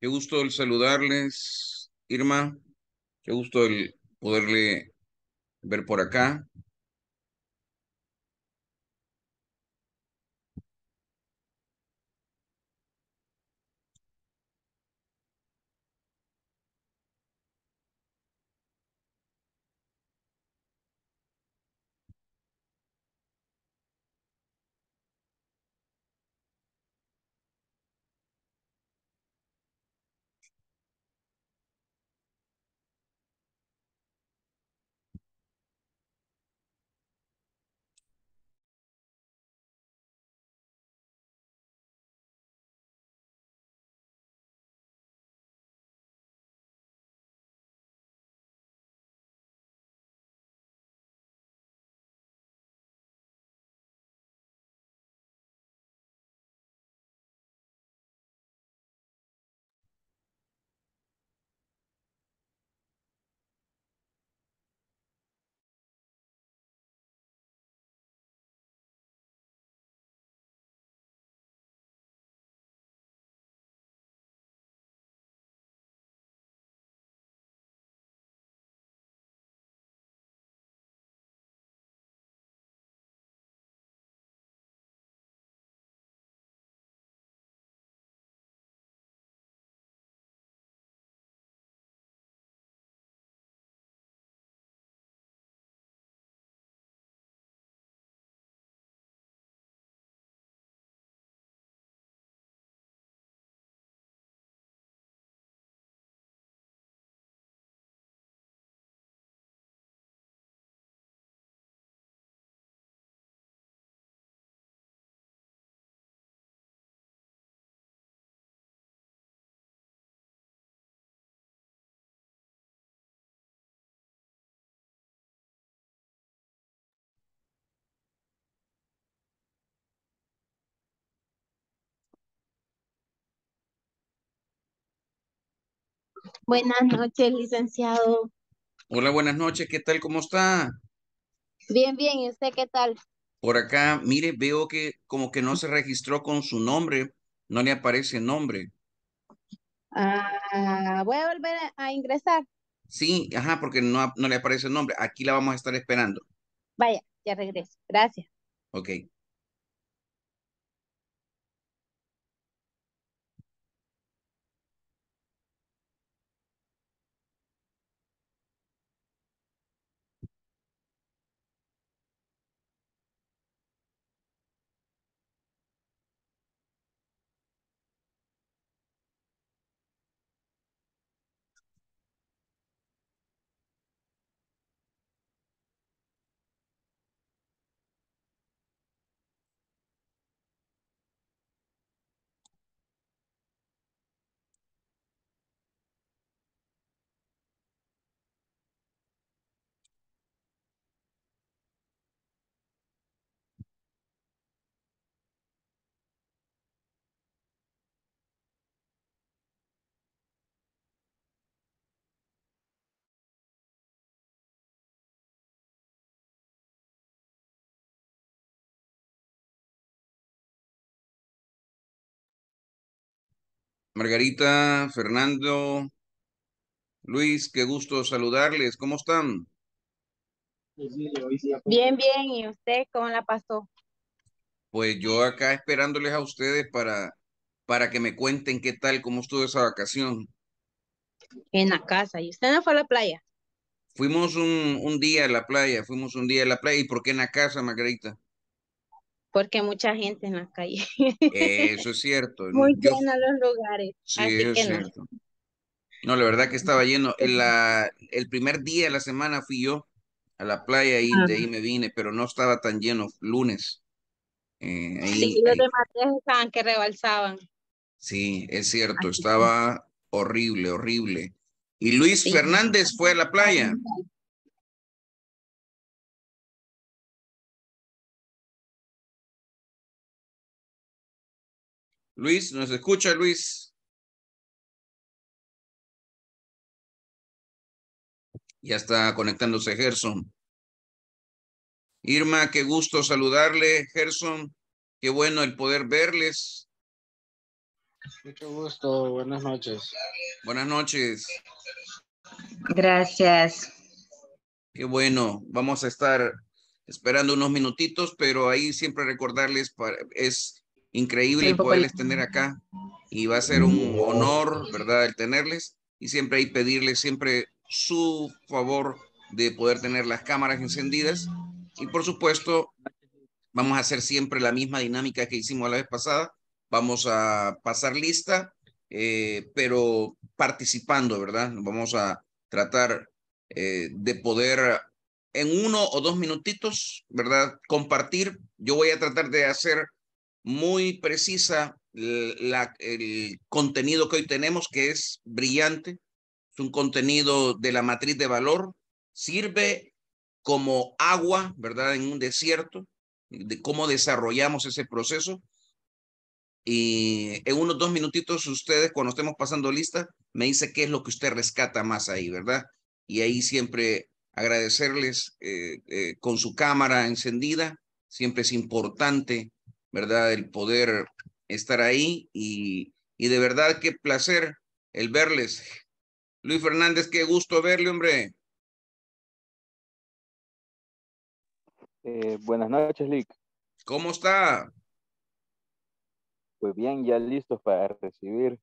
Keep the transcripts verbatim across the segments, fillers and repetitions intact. Qué gusto el saludarles, Irma. Qué gusto el poderle ver por acá. Buenas noches, licenciado. Hola, buenas noches. ¿Qué tal? ¿Cómo está? Bien, bien. ¿Y usted qué tal? Por acá, mire, veo que como que no se registró con su nombre. No le aparece nombre. Ah, voy a volver a ingresar. Sí, ajá, porque no, no le aparece el nombre. Aquí la vamos a estar esperando. Vaya, ya regreso. Gracias. Ok. Margarita, Fernando, Luis, qué gusto saludarles. ¿Cómo están? Bien, bien. ¿Y usted cómo la pasó? Pues yo acá esperándoles a ustedes para, para que me cuenten qué tal, cómo estuvo esa vacación. En la casa. ¿Y usted no fue a la playa? Fuimos un, un día a la playa, fuimos un día a la playa. ¿Y por qué en la casa, Margarita? Porque mucha gente en la calle. Eso es cierto. Muy yo... llenos los lugares. Sí, así eso que es cierto. No. no, la verdad que estaba lleno. El, la, el primer día de la semana fui yo a la playa y ajá, de ahí me vine, pero no estaba tan lleno lunes. Eh, ahí, sí, los demás días estaban que rebalsaban. Sí, es cierto. Así estaba sí. horrible, horrible. ¿Y Luis sí. Fernández fue a la playa? Luis, ¿nos escucha, Luis? Ya está conectándose Gerson. Irma, qué gusto saludarle. Gerson, qué bueno el poder verles. Mucho gusto. Buenas noches. Buenas noches. Gracias. Qué bueno. Vamos a estar esperando unos minutitos, pero ahí siempre recordarles, para, es increíble poderles tener acá y va a ser un honor, ¿verdad?, el tenerles y siempre ahí pedirles siempre su favor de poder tener las cámaras encendidas y por supuesto vamos a hacer siempre la misma dinámica que hicimos la vez pasada. Vamos a pasar lista, eh, pero participando, ¿verdad? Vamos a tratar eh, de poder en uno o dos minutitos, ¿verdad?, compartir. Yo voy a tratar de hacer muy precisa la, el contenido que hoy tenemos, que es brillante. Es un contenido de la matriz de valor. Sirve como agua, ¿verdad?, en un desierto, de cómo desarrollamos ese proceso. Y en unos dos minutitos ustedes, cuando estemos pasando lista, me dice qué es lo que usted rescata más ahí, ¿verdad? Y ahí siempre agradecerles eh, eh, con su cámara encendida. Siempre es importante, ¿verdad?, el poder estar ahí y, y de verdad qué placer el verles. Luis Fernández, qué gusto verle, hombre. Eh, buenas noches, Lick. ¿Cómo está? Pues bien, ya listos para recibir.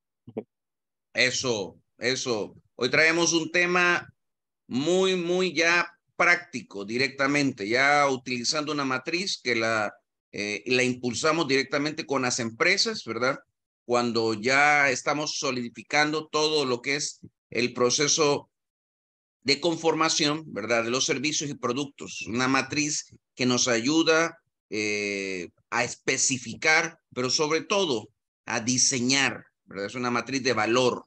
Eso, eso. Hoy traemos un tema muy, muy ya práctico directamente, ya utilizando una matriz que la, eh, la impulsamos directamente con las empresas, ¿verdad? Cuando ya estamos solidificando todo lo que es el proceso de conformación, ¿verdad?, de los servicios y productos. Una matriz que nos ayuda eh, a especificar, pero sobre todo a diseñar, ¿verdad? Es una matriz de valor,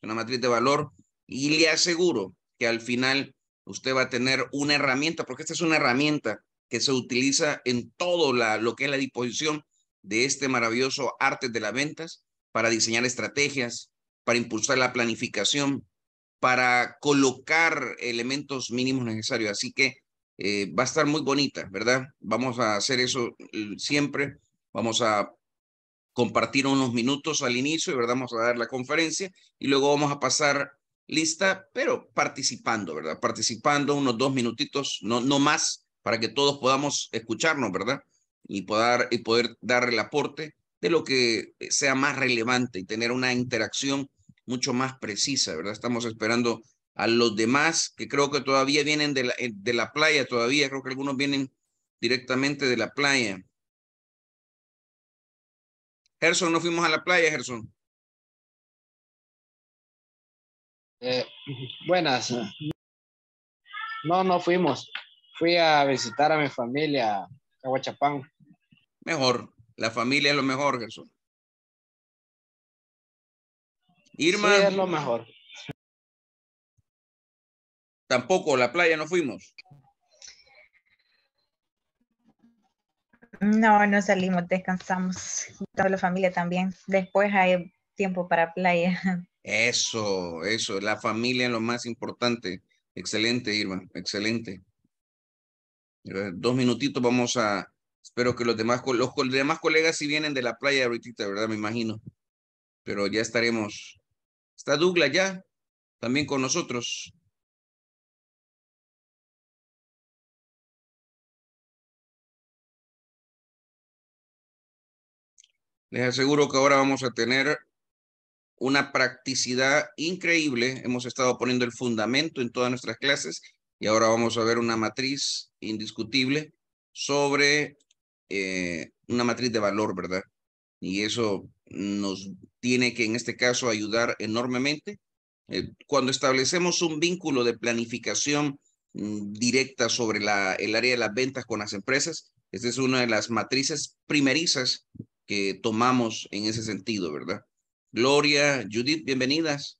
una matriz de valor y le aseguro que al final usted va a tener una herramienta, porque esta es una herramienta que se utiliza en todo la, lo que es la disposición de este maravilloso arte de las ventas para diseñar estrategias, para impulsar la planificación, para colocar elementos mínimos necesarios. Así que eh, va a estar muy bonita, ¿verdad? Vamos a hacer eso siempre. Vamos a compartir unos minutos al inicio, ¿verdad? Vamos a dar la conferencia y luego vamos a pasar lista, pero participando, ¿verdad? Participando unos dos minutitos, no, no más, para que todos podamos escucharnos, ¿verdad? Y poder, y poder dar el aporte de lo que sea más relevante y tener una interacción mucho más precisa, ¿verdad? Estamos esperando a los demás, que creo que todavía vienen de la, de la playa, todavía creo que algunos vienen directamente de la playa. Gerson, ¿no fuimos a la playa, Gerson? Eh, buenas. No, no fuimos. Fui a visitar a mi familia, a Huachapán. Mejor, la familia es lo mejor, Gerson. Irma. Sí, es lo mejor. Tampoco, la playa no fuimos. No, no salimos, descansamos. Toda la familia también. Después hay tiempo para playa. Eso, eso. La familia es lo más importante. Excelente, Irma. Excelente. Dos minutitos vamos a... Espero que los demás, los demás colegas sí vienen de la playa ahorita, ¿verdad? Me imagino. Pero ya estaremos... Está Douglas ya, también con nosotros. Les aseguro que ahora vamos a tener una practicidad increíble. Hemos estado poniendo el fundamento en todas nuestras clases y ahora vamos a ver una matriz indiscutible sobre eh, una matriz de valor, ¿verdad? Y eso nos tiene que, en este caso, ayudar enormemente. Eh, cuando establecemos un vínculo de planificación mm, directa sobre la, el área de las ventas con las empresas, esta es una de las matrices primerizas que tomamos en ese sentido, ¿verdad? Gloria, Judith, bienvenidas.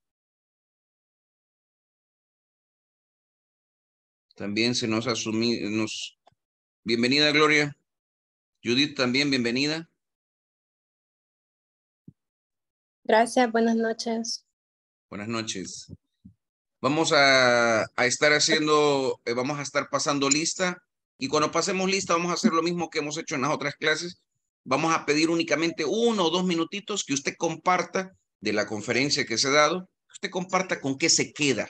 También se nos asumió, nos... bienvenida, Gloria. Judith, también bienvenida. Gracias, buenas noches. Buenas noches. Vamos a, a estar haciendo, eh, vamos a estar pasando lista y cuando pasemos lista vamos a hacer lo mismo que hemos hecho en las otras clases, vamos a pedir únicamente uno o dos minutitos que usted comparta de la conferencia que se ha dado, que usted comparta con qué se queda.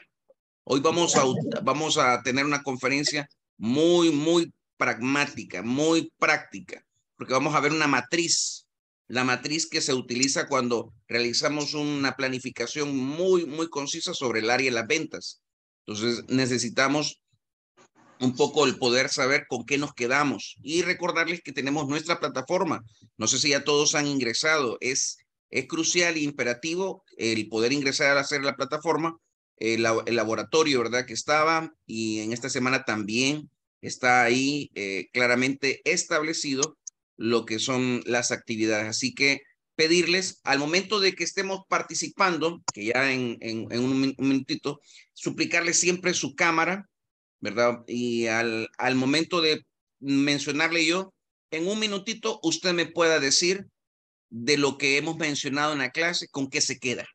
Hoy vamos a, vamos a tener una conferencia muy, muy pragmática, muy práctica, porque vamos a ver una matriz, la matriz que se utiliza cuando realizamos una planificación muy, muy concisa sobre el área de las ventas. Entonces necesitamos un poco el poder saber con qué nos quedamos y recordarles que tenemos nuestra plataforma. No sé si ya todos han ingresado. Es, es crucial e imperativo el poder ingresar a hacer la plataforma, el, el laboratorio, ¿verdad? Que estaba y en esta semana también está ahí eh, claramente establecido lo que son las actividades. Así que pedirles al momento de que estemos participando, que ya en, en, en un minutito, suplicarles siempre su cámara, ¿verdad? Y al, al momento de mencionarle yo, en un minutito usted me pueda decir de lo que hemos mencionado en la clase, con qué se queda,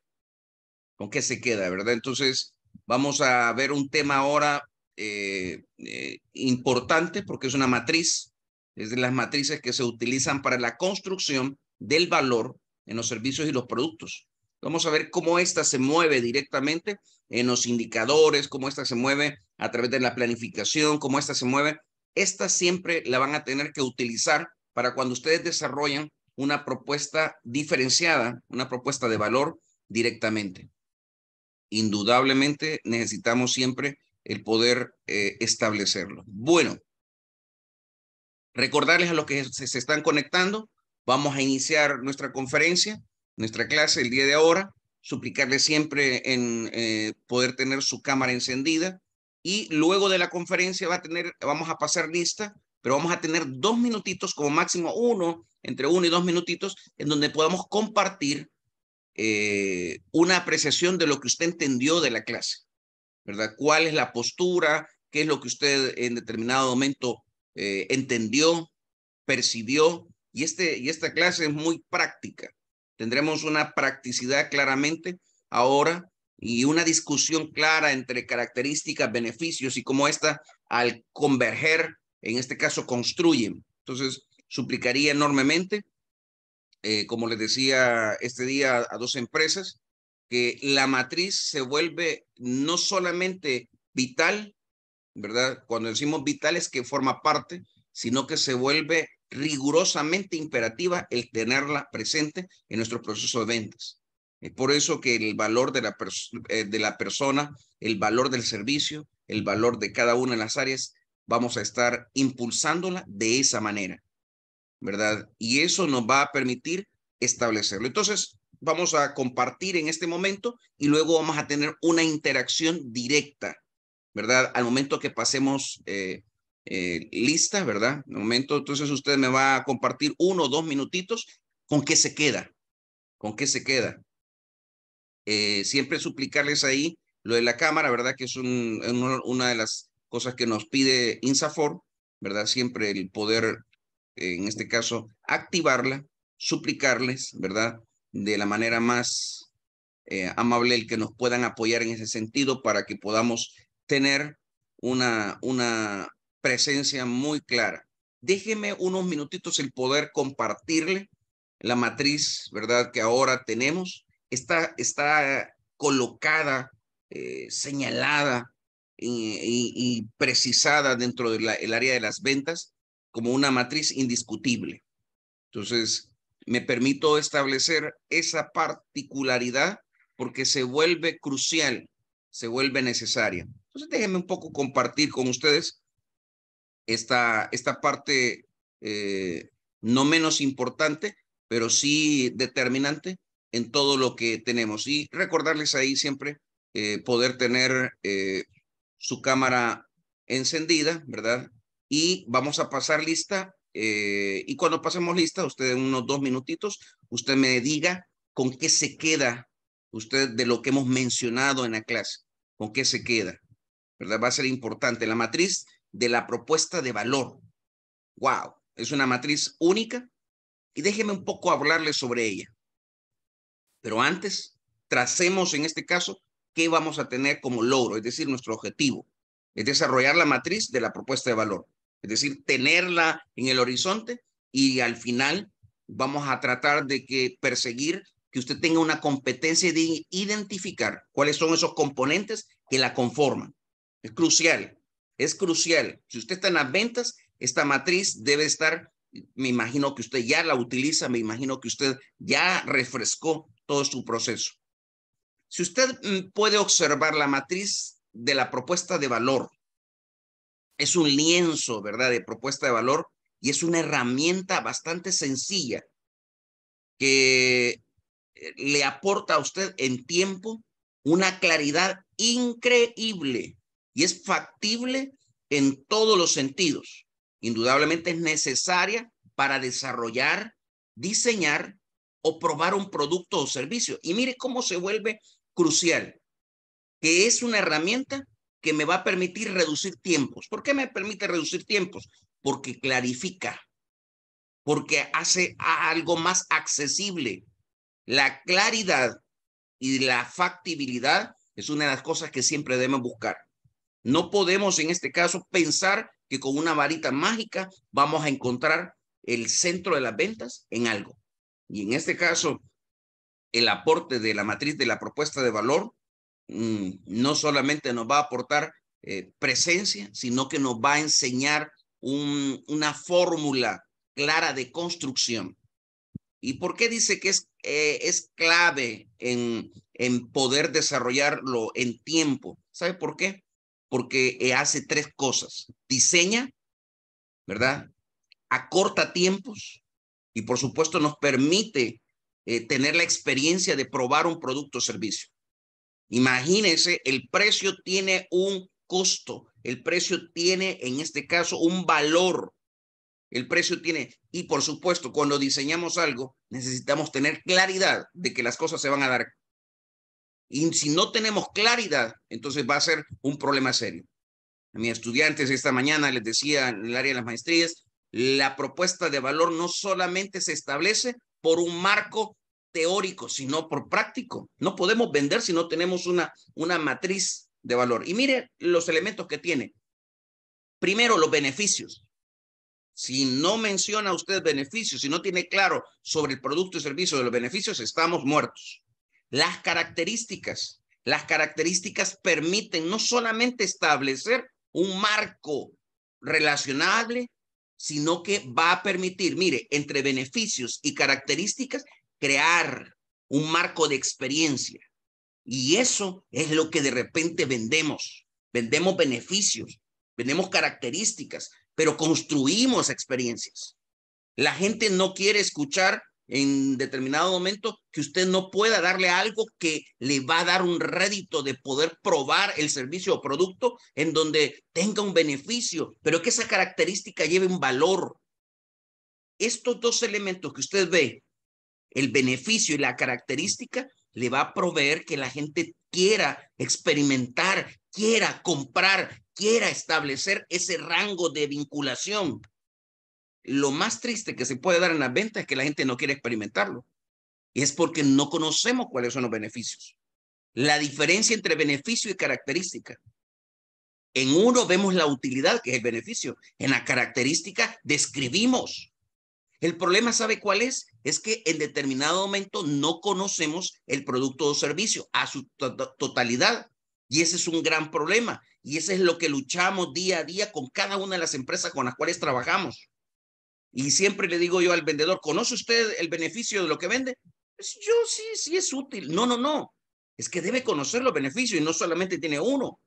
con qué se queda, ¿verdad? Entonces vamos a ver un tema ahora eh, eh, importante porque es una matriz, es de las matrices que se utilizan para la construcción del valor en los servicios y los productos. Vamos a ver cómo esta se mueve directamente en los indicadores, cómo esta se mueve a través de la planificación, cómo esta se mueve. Esta siempre la van a tener que utilizar para cuando ustedes desarrollan una propuesta diferenciada, una propuesta de valor directamente. Indudablemente necesitamos siempre el poder eh, establecerlo. Bueno, recordarles a los que se, se están conectando, vamos a iniciar nuestra conferencia, nuestra clase el día de ahora, suplicarles siempre en eh, poder tener su cámara encendida y luego de la conferencia va a tener, vamos a pasar lista, pero vamos a tener dos minutitos como máximo uno, entre uno y dos minutitos, en donde podamos compartir eh, una apreciación de lo que usted entendió de la clase, ¿verdad? ¿Cuál es la postura? ¿Qué es lo que usted en determinado momento eh, entendió, percibió? Y, este, y esta clase es muy práctica. Tendremos una practicidad claramente ahora y una discusión clara entre características, beneficios y cómo esta al converger, en este caso, construyen. Entonces, suplicaría enormemente, eh, como les decía este día a dos empresas, que la matriz se vuelve no solamente vital, ¿verdad? Cuando decimos vital es que forma parte, sino que se vuelve rigurosamente imperativa el tenerla presente en nuestro proceso de ventas. Es por eso que el valor de la, de la persona, el valor del servicio, el valor de cada una de las áreas, vamos a estar impulsándola de esa manera, ¿verdad? Y eso nos va a permitir establecerlo. Entonces, vamos a compartir en este momento y luego vamos a tener una interacción directa, ¿verdad? Al momento que pasemos eh, Eh, lista, ¿verdad? De momento, entonces usted me va a compartir uno o dos minutitos con qué se queda, con qué se queda. Eh, siempre suplicarles ahí lo de la cámara, ¿verdad? Que es un, un, una de las cosas que nos pide INSAFORP, ¿verdad? Siempre el poder, eh, en este caso, activarla, suplicarles, ¿verdad? De la manera más eh, amable el que nos puedan apoyar en ese sentido para que podamos tener una, una presencia muy clara. Déjeme unos minutitos el poder compartirle la matriz, ¿verdad? Que ahora tenemos. Está, está colocada, eh, señalada y, y, y precisada dentro del del área de las ventas como una matriz indiscutible. Entonces, me permito establecer esa particularidad porque se vuelve crucial, se vuelve necesaria. Entonces, déjenme un poco compartir con ustedes Esta, esta parte eh, no menos importante, pero sí determinante en todo lo que tenemos. Y recordarles ahí siempre eh, poder tener eh, su cámara encendida, ¿verdad? Y vamos a pasar lista. Eh, y cuando pasemos lista, usted en unos dos minutitos, usted me diga con qué se queda usted de lo que hemos mencionado en la clase. Con qué se queda, ¿verdad? Va a ser importante. La matriz de la propuesta de valor. ¡Wow! Es una matriz única y déjeme un poco hablarles sobre ella. Pero antes, tracemos en este caso qué vamos a tener como logro, es decir, nuestro objetivo es desarrollar la matriz de la propuesta de valor, es decir, tenerla en el horizonte y al final vamos a tratar de que perseguir que usted tenga una competencia de identificar cuáles son esos componentes que la conforman. Es crucial, es crucial. Si usted está en las ventas, esta matriz debe estar, me imagino que usted ya la utiliza, me imagino que usted ya refrescó todo su proceso. Si usted puede observar la matriz de la propuesta de valor, es un lienzo, ¿verdad?, de propuesta de valor, y es una herramienta bastante sencilla que le aporta a usted en tiempo una claridad increíble y es factible en todos los sentidos. Indudablemente es necesaria para desarrollar, diseñar o probar un producto o servicio. Y mire cómo se vuelve crucial, que es una herramienta que me va a permitir reducir tiempos. ¿Por qué me permite reducir tiempos? Porque clarifica, porque hace algo más accesible. La claridad y la factibilidad es una de las cosas que siempre debemos buscar. No podemos en este caso pensar que con una varita mágica vamos a encontrar el centro de las ventas en algo. Y en este caso, el aporte de la matriz de la propuesta de valor mmm, no solamente nos va a aportar eh, presencia, sino que nos va a enseñar un, una fórmula clara de construcción. ¿Y por qué dice que es, eh, es clave en, en poder desarrollarlo en tiempo? ¿Sabe por qué? Porque eh, hace tres cosas. Diseña, ¿verdad? Acorta tiempos y por supuesto nos permite eh, tener la experiencia de probar un producto o servicio. Imagínense, el precio tiene un costo, el precio tiene en este caso un valor. El precio tiene, y por supuesto, cuando diseñamos algo, necesitamos tener claridad de que las cosas se van a dar. Y si no tenemos claridad, entonces va a ser un problema serio. A mis estudiantes esta mañana les decía en el área de las maestrías, la propuesta de valor no solamente se establece por un marco teórico, sino por práctico. No podemos vender si no tenemos una, una matriz de valor. Y mire los elementos que tiene. Primero, los beneficios. Si no menciona usted beneficios, si no tiene claro sobre el producto y servicio de los beneficios, estamos muertos. Las características, las características permiten no solamente establecer un marco relacionable, sino que va a permitir, mire, entre beneficios y características, crear un marco de experiencia. Y eso es lo que de repente vendemos. Vendemos beneficios, vendemos características, pero construimos experiencias. La gente no quiere escuchar en determinado momento que usted no pueda darle algo que le va a dar un rédito de poder probar el servicio o producto en donde tenga un beneficio, pero que esa característica lleve un valor. Estos dos elementos que usted ve, el beneficio y la característica, le va a proveer que la gente quiera experimentar, quiera comprar, quiera establecer ese rango de vinculación. Lo más triste que se puede dar en las ventas es que la gente no quiere experimentarlo. Y es porque no conocemos cuáles son los beneficios. La diferencia entre beneficio y característica. En uno vemos la utilidad, que es el beneficio. En la característica describimos. El problema, ¿sabe cuál es? Es que en determinado momento no conocemos el producto o servicio a su totalidad. Y ese es un gran problema. Y ese es lo que luchamos día a día con cada una de las empresas con las cuales trabajamos. Y siempre le digo yo al vendedor, ¿conoce usted el beneficio de lo que vende? Pues yo sí, sí es útil. No, no, no. Es que debe conocer los beneficios y no solamente tiene uno.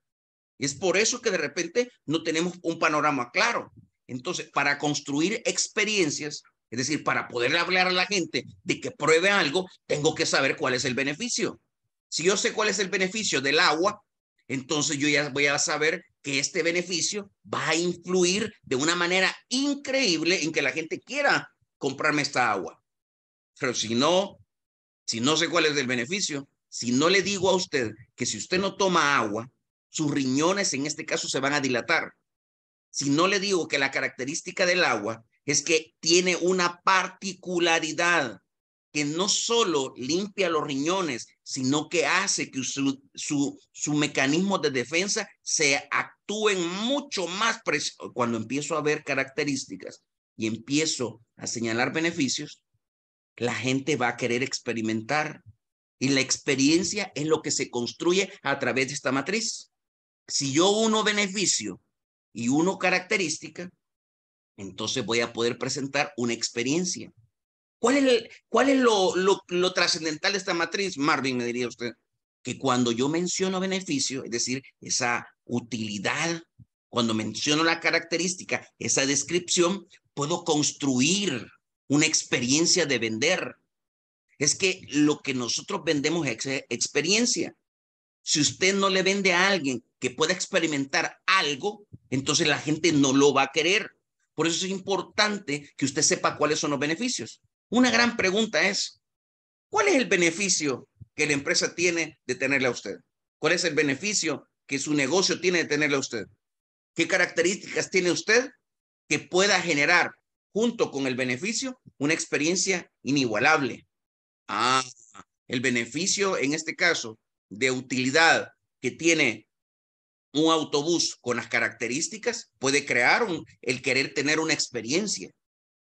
Es por eso que de repente no tenemos un panorama claro. Entonces, para construir experiencias, es decir, para poder hablar a la gente de que pruebe algo, tengo que saber cuál es el beneficio. Si yo sé cuál es el beneficio del agua, entonces yo ya voy a saber que este beneficio va a influir de una manera increíble en que la gente quiera comprarme esta agua. Pero si no, si no sé cuál es el beneficio, si no le digo a usted que si usted no toma agua, sus riñones en este caso se van a dilatar. Si no le digo que la característica del agua es que tiene una particularidad que no solo limpia los riñones, sino que hace que su, su, su mecanismo de defensa se actúen mucho más. Cuando empiezo a ver características y empiezo a señalar beneficios, la gente va a querer experimentar. Y la experiencia es lo que se construye a través de esta matriz. Si yo uno beneficio y uno característica, entonces voy a poder presentar una experiencia. ¿Cuál es, el, cuál es lo, lo, lo trascendental de esta matriz, Marvin, me diría usted? Que cuando yo menciono beneficio, es decir, esa utilidad, cuando menciono la característica, esa descripción, puedo construir una experiencia de vender. Es que lo que nosotros vendemos es experiencia. Si usted no le vende a alguien que pueda experimentar algo, entonces la gente no lo va a querer. Por eso es importante que usted sepa cuáles son los beneficios. Una gran pregunta es, ¿cuál es el beneficio que la empresa tiene de tenerle a usted? ¿Cuál es el beneficio que su negocio tiene de tenerle a usted? ¿Qué características tiene usted que pueda generar, junto con el beneficio, una experiencia inigualable? Ah, el beneficio, en este caso, de utilidad que tiene un autobús con las características puede crear un, el querer tener una experiencia.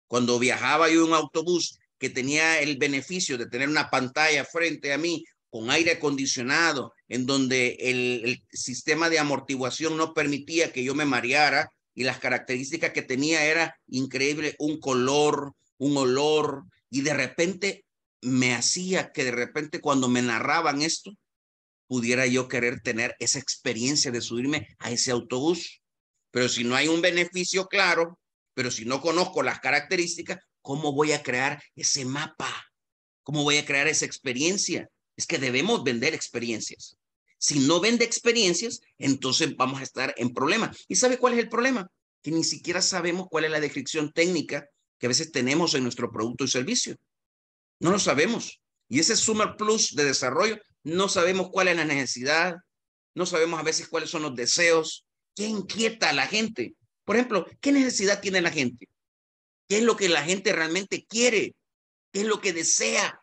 Cuando viajaba yo en un autobús que tenía el beneficio de tener una pantalla frente a mí con aire acondicionado, en donde el, el sistema de amortiguación no permitía que yo me mareara, y las características que tenía era increíble, un color, un olor, y de repente me hacía que de repente cuando me narraban esto, pudiera yo querer tener esa experiencia de subirme a ese autobús. Pero si no hay un beneficio claro, pero si no conozco las características, ¿cómo voy a crear ese mapa? ¿Cómo voy a crear esa experiencia? Es que debemos vender experiencias. Si no vende experiencias, entonces vamos a estar en problemas. ¿Y sabe cuál es el problema? Que ni siquiera sabemos cuál es la descripción técnica que a veces tenemos en nuestro producto y servicio. No lo sabemos. Y ese Summer Plus de desarrollo, no sabemos cuál es la necesidad, no sabemos a veces cuáles son los deseos. ¿Qué inquieta a la gente? Por ejemplo, ¿qué necesidad tiene la gente? ¿Qué es lo que la gente realmente quiere? ¿Qué es lo que desea?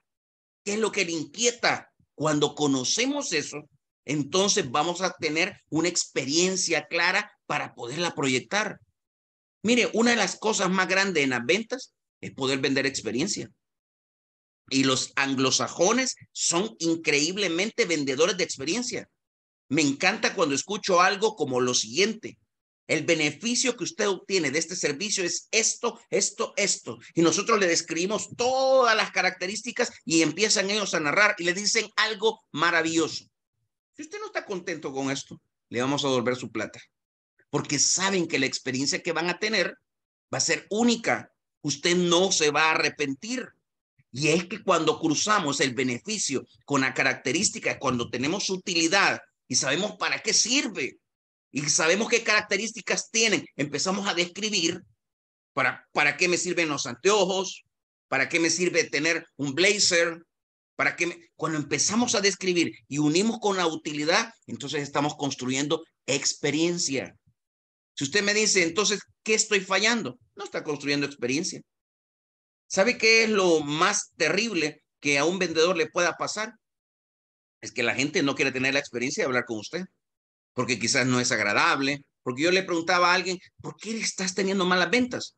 ¿Qué es lo que le inquieta? Cuando conocemos eso, entonces vamos a tener una experiencia clara para poderla proyectar. Mire, una de las cosas más grandes en las ventas es poder vender experiencia. Y los anglosajones son increíblemente vendedores de experiencia. Me encanta cuando escucho algo como lo siguiente. El beneficio que usted obtiene de este servicio es esto, esto, esto. Y nosotros le describimos todas las características y empiezan ellos a narrar y le dicen algo maravilloso. Si usted no está contento con esto, le vamos a devolver su plata. Porque saben que la experiencia que van a tener va a ser única. Usted no se va a arrepentir. Y es que cuando cruzamos el beneficio con la característica, cuando tenemos utilidad y sabemos para qué sirve y sabemos qué características tienen, empezamos a describir para, para qué me sirven los anteojos, para qué me sirve tener un blazer, para qué me... Cuando empezamos a describir y unimos con la utilidad, entonces estamos construyendo experiencia. Si usted me dice, entonces, ¿qué estoy fallando? No está construyendo experiencia. ¿Sabe qué es lo más terrible que a un vendedor le pueda pasar? Es que la gente no quiere tener la experiencia de hablar con usted, porque quizás no es agradable. Porque yo le preguntaba a alguien, ¿por qué estás teniendo malas ventas?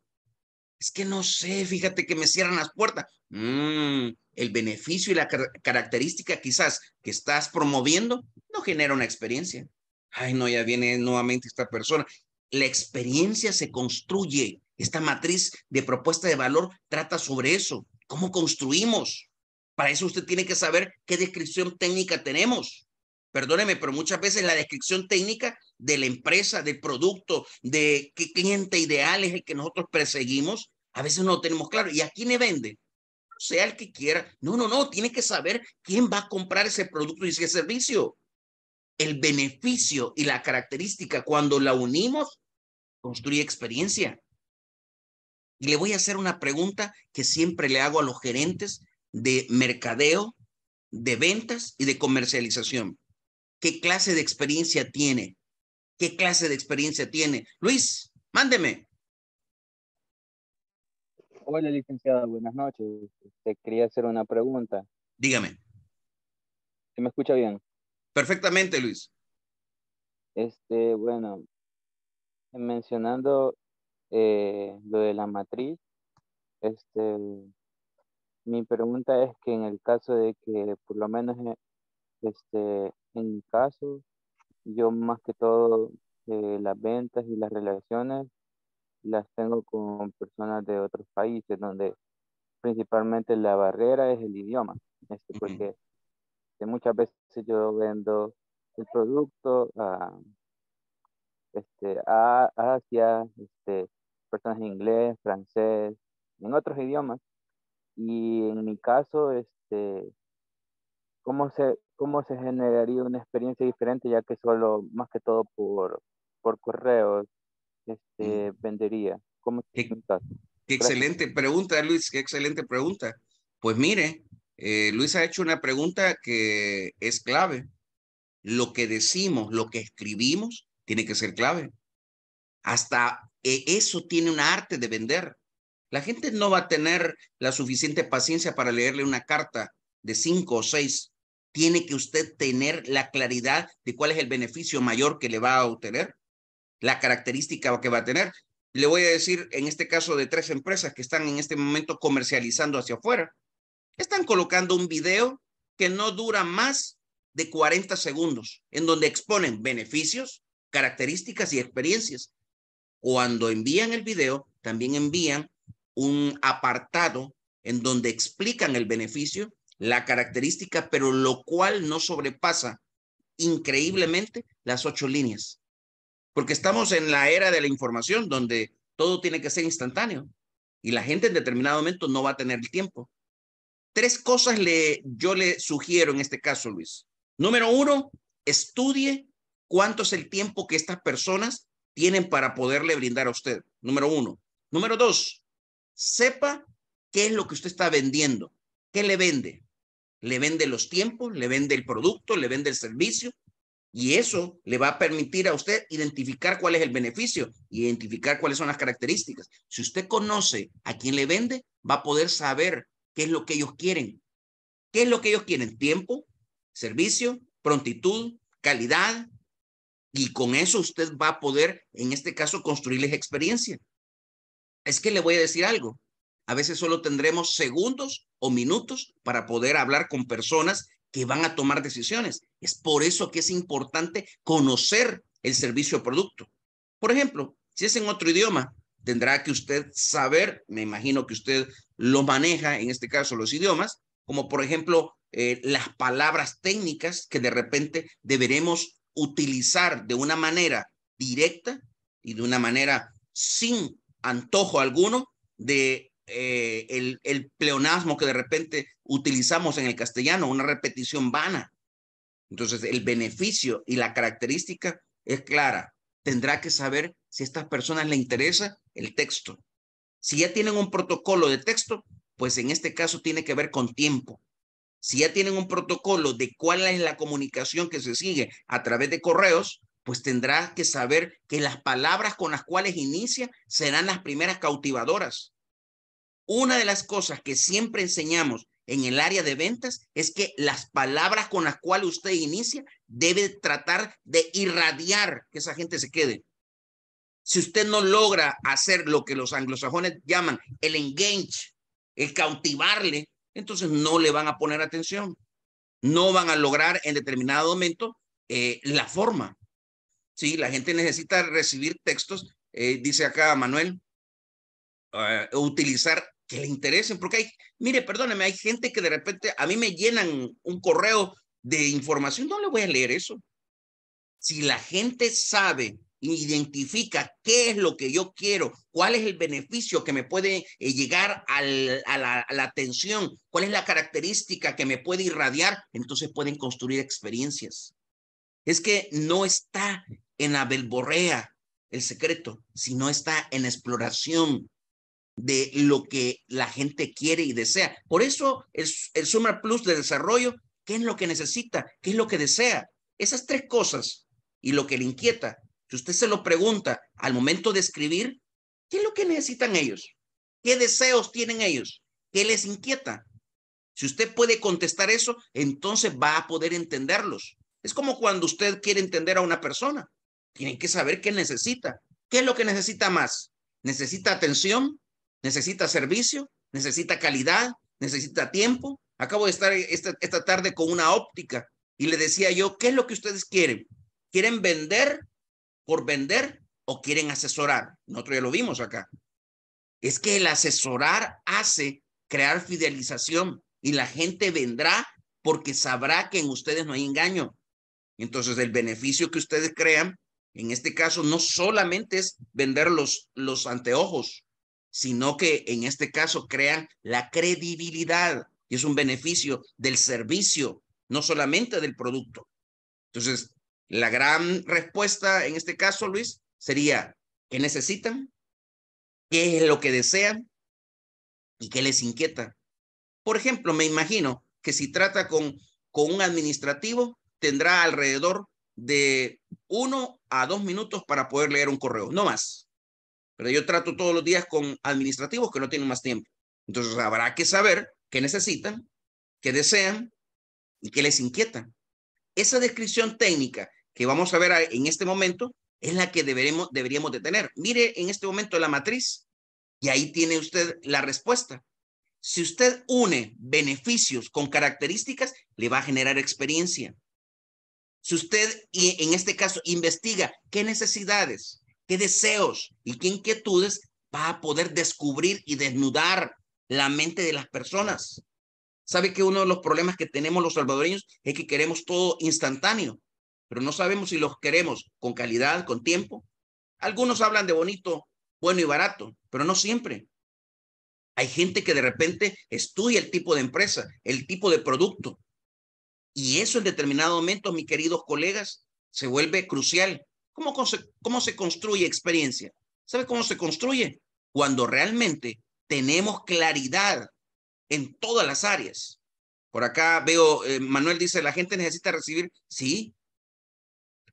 Es que no sé, fíjate que me cierran las puertas. Mm, el beneficio y la car- característica quizás que estás promoviendo no genera una experiencia. Ay, no, ya viene nuevamente esta persona. La experiencia se construye. Esta matriz de propuesta de valor trata sobre eso. ¿Cómo construimos? Para eso usted tiene que saber qué descripción técnica tenemos. Perdóneme, pero muchas veces la descripción técnica de la empresa, del producto, de qué cliente ideal es el que nosotros perseguimos, a veces no lo tenemos claro. ¿Y a quién le vende? Sea el que quiera. No, no, no. Tiene que saber quién va a comprar ese producto y ese servicio. El beneficio y la característica, cuando la unimos, construye experiencia. Y le voy a hacer una pregunta que siempre le hago a los gerentes de mercadeo, de ventas y de comercialización. ¿Qué clase de experiencia tiene? ¿Qué clase de experiencia tiene? Luis, mándeme. Hola, licenciado. Buenas noches. Te quería hacer una pregunta. Dígame. ¿Se me escucha bien? Perfectamente, Luis. Este, bueno, mencionando... Eh, lo de la matriz, este, Mi pregunta es que en el caso de que, por lo menos, este, en mi caso, yo más que todo eh, las ventas y las relaciones las tengo con personas de otros países, donde principalmente la barrera es el idioma, este, porque uh-huh. muchas veces yo vendo el producto a, este, a Asia, este, personas en inglés, francés, en otros idiomas, y en mi caso, este, ¿cómo se, cómo se generaría una experiencia diferente, ya que solo, más que todo, por, por correos este, uh-huh. vendería? ¿Cómo se trata? Qué excelente pregunta, Luis, qué excelente pregunta. Pues mire, eh, Luis ha hecho una pregunta que es clave. Lo que decimos, lo que escribimos, tiene que ser clave. Hasta eh, eso tiene una arte de vender. La gente no va a tener la suficiente paciencia para leerle una carta de cinco o seis. Tiene que usted tener la claridad de cuál es el beneficio mayor que le va a obtener, la característica que va a tener. Le voy a decir, en este caso, de tres empresas que están en este momento comercializando hacia afuera. Están colocando un video que no dura más de cuarenta segundos, en donde exponen beneficios, características y experiencias. Cuando envían el video, también envían un apartado en donde explican el beneficio, la característica, pero lo cual no sobrepasa increíblemente las ocho líneas. Porque estamos en la era de la información donde todo tiene que ser instantáneo y la gente en determinado momento no va a tener el tiempo. Tres cosas le, yo le sugiero en este caso, Luis. Número uno, estudie cuánto es el tiempo que estas personas tienen para poderle brindar a usted. Número uno. Número dos, sepa qué es lo que usted está vendiendo. ¿Qué le vende? ¿Le vende los tiempos? ¿Le vende el producto? ¿Le vende el servicio? Y eso le va a permitir a usted identificar cuál es el beneficio, identificar cuáles son las características. Si usted conoce a quién le vende, va a poder saber qué es lo que ellos quieren. ¿Qué es lo que ellos quieren? Tiempo, servicio, prontitud, calidad. Y con eso usted va a poder, en este caso, construirles experiencia. Es que le voy a decir algo. A veces solo tendremos segundos o minutos para poder hablar con personas que van a tomar decisiones. Es por eso que es importante conocer el servicio o producto. Por ejemplo, si es en otro idioma, tendrá que usted saber, me imagino que usted lo maneja, en este caso los idiomas, como por ejemplo eh, las palabras técnicas que de repente deberemos utilizar de una manera directa y de una manera sin antojo alguno de Eh, el, el pleonasmo que de repente utilizamos en el castellano, una repetición vana. Entonces, el beneficio y la característica es clara. Tendrá que saber si a estas personas les interesa el texto. Si ya tienen un protocolo de texto, pues en este caso tiene que ver con tiempo. Si ya tienen un protocolo de cuál es la comunicación que se sigue a través de correos, pues tendrá que saber que las palabras con las cuales inicia serán las primeras cautivadoras. Una de las cosas que siempre enseñamos en el área de ventas es que las palabras con las cuales usted inicia debe tratar de irradiar que esa gente se quede. Si usted no logra hacer lo que los anglosajones llaman el engage, el cautivarle, entonces no le van a poner atención. No van a lograr en determinado momento eh, la forma. Sí, la gente necesita recibir textos, eh, dice acá Manuel, Uh, utilizar que le interesen, porque hay, mire, perdóneme, hay gente que de repente a mí me llenan un correo de información, no le voy a leer eso. Si la gente sabe, identifica qué es lo que yo quiero, cuál es el beneficio que me puede eh, llegar al, a, la, a la atención, cuál es la característica que me puede irradiar, entonces pueden construir experiencias. Es que no está en la belborrea el secreto, sino está en la exploración de lo que la gente quiere y desea. Por eso el, el Summer Plus de desarrollo, ¿qué es lo que necesita? ¿Qué es lo que desea? Esas tres cosas y lo que le inquieta. Si usted se lo pregunta al momento de escribir, ¿qué es lo que necesitan ellos? ¿Qué deseos tienen ellos? ¿Qué les inquieta? Si usted puede contestar eso, entonces va a poder entenderlos. Es como cuando usted quiere entender a una persona. Tienen que saber qué necesita. ¿Qué es lo que necesita más? ¿Necesita atención? ¿Necesita servicio? ¿Necesita calidad? necesita tiempo. Acabo de estar esta, esta tarde con una óptica y le decía yo, ¿qué es lo que ustedes quieren? ¿Quieren vender por vender o quieren asesorar? Nosotros ya lo vimos acá. Es que el asesorar hace crear fidelización y la gente vendrá porque sabrá que en ustedes no hay engaño. Entonces, el beneficio que ustedes crean, en este caso, no solamente es vender los, los anteojos, sino que en este caso crean la credibilidad. Y es un beneficio del servicio, no solamente del producto. Entonces, la gran respuesta en este caso, Luis, sería ¿qué necesitan? ¿Qué es lo que desean? ¿Y qué les inquieta? Por ejemplo, me imagino que si trata con, con un administrativo, tendrá alrededor de uno a dos minutos para poder leer un correo, no más. Pero yo trato todos los días con administrativos que no tienen más tiempo. Entonces, habrá que saber qué necesitan, qué desean y qué les inquieta. Esa descripción técnica que vamos a ver en este momento es la que deberemos, deberíamos de tener. Mire en este momento la matriz y ahí tiene usted la respuesta. Si usted une beneficios con características, le va a generar experiencia. Si usted, en este caso, investiga qué necesidades, qué deseos y qué inquietudes, va a poder descubrir y desnudar la mente de las personas. ¿Sabe que uno de los problemas que tenemos los salvadoreños es que queremos todo instantáneo, pero no sabemos si los queremos con calidad, con tiempo? Algunos hablan de bonito, bueno y barato, pero no siempre. Hay gente que de repente estudia el tipo de empresa, el tipo de producto, y eso en determinado momento, mis queridos colegas, se vuelve crucial. ¿Cómo, cómo se construye experiencia? ¿Sabe cómo se construye? Cuando realmente tenemos claridad en todas las áreas. Por acá veo, eh, Manuel dice, la gente necesita recibir, sí.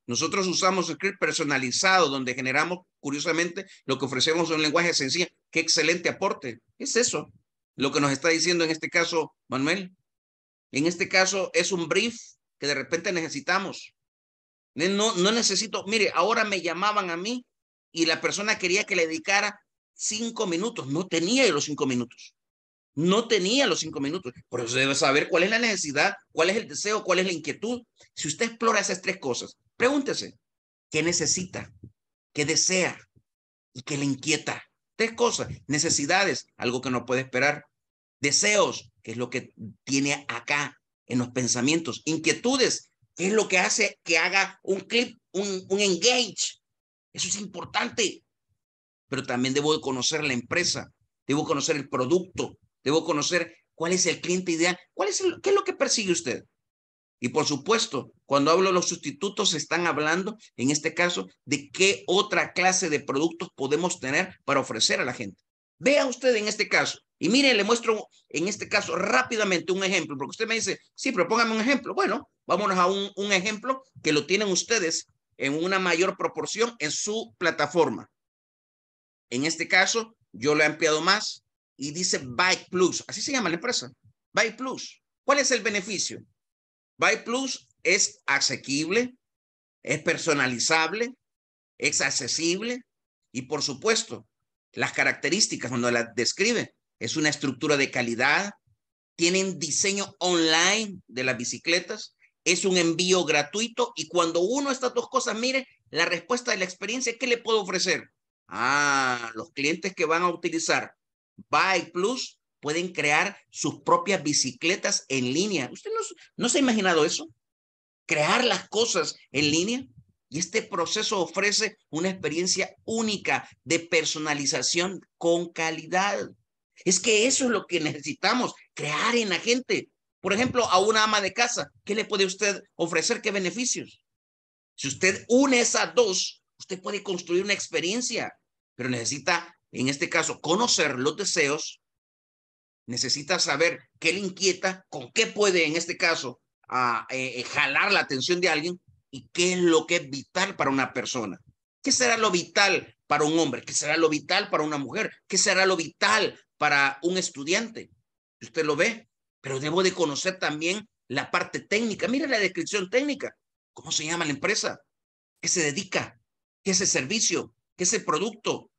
Nosotros usamos script personalizado, donde generamos, curiosamente, lo que ofrecemos en un lenguaje sencillo. Qué excelente aporte. Es eso lo que nos está diciendo en este caso, Manuel. En este caso es un brief que de repente necesitamos. No, no necesito, mire, ahora me llamaban a mí y la persona quería que le dedicara cinco minutos. No tenía los cinco minutos. No tenía los cinco minutos. Por eso debe saber cuál es la necesidad, cuál es el deseo, cuál es la inquietud. Si usted explora esas tres cosas, pregúntese, ¿qué necesita? ¿Qué desea? ¿Y qué le inquieta? Tres cosas. Necesidades, algo que no puede esperar. Deseos, que es lo que tiene acá en los pensamientos. Inquietudes, que es lo que hace que haga un clip, un, un engage. Eso es importante. Pero también debo conocer la empresa, debo conocer el producto, debo conocer cuál es el cliente ideal, cuál es el, qué es lo que persigue usted. Y por supuesto, cuando hablo de los sustitutos, están hablando, en este caso, de qué otra clase de productos podemos tener para ofrecer a la gente. Vea usted en este caso, y mire, le muestro en este caso rápidamente un ejemplo, porque usted me dice, sí, pero póngame un ejemplo. Bueno, vámonos a un, un ejemplo que lo tienen ustedes en una mayor proporción en su plataforma. En este caso, yo lo he ampliado más y dice Bike Plus. Así se llama la empresa, Bike Plus. ¿Cuál es el beneficio? Bike Plus es asequible, es personalizable, es accesible y, por supuesto, las características cuando las describe. Es una estructura de calidad, tienen diseño online de las bicicletas, es un envío gratuito y cuando uno estas dos cosas, mire, la respuesta de la experiencia, ¿qué le puedo ofrecer? Ah, los clientes que van a utilizar Bike Plus pueden crear sus propias bicicletas en línea. ¿Usted no, no se ha imaginado eso? Crear las cosas en línea. Y este proceso ofrece una experiencia única de personalización con calidad. Es que eso es lo que necesitamos, crear en la gente. Por ejemplo, a una ama de casa, ¿qué le puede usted ofrecer? ¿Qué beneficios? Si usted une esas dos, usted puede construir una experiencia. Pero necesita, en este caso, conocer los deseos, necesita saber qué le inquieta, con qué puede, en este caso, a, eh, jalar la atención de alguien y qué es lo que es vital para una persona. ¿Qué será lo vital para un hombre? ¿Qué será lo vital para una mujer? ¿Qué será lo vital para un estudiante? Usted lo ve, pero debo de conocer también la parte técnica. Mira la descripción técnica. ¿Cómo se llama la empresa? ¿Qué se dedica? ¿Qué es el servicio? ¿Qué es el producto?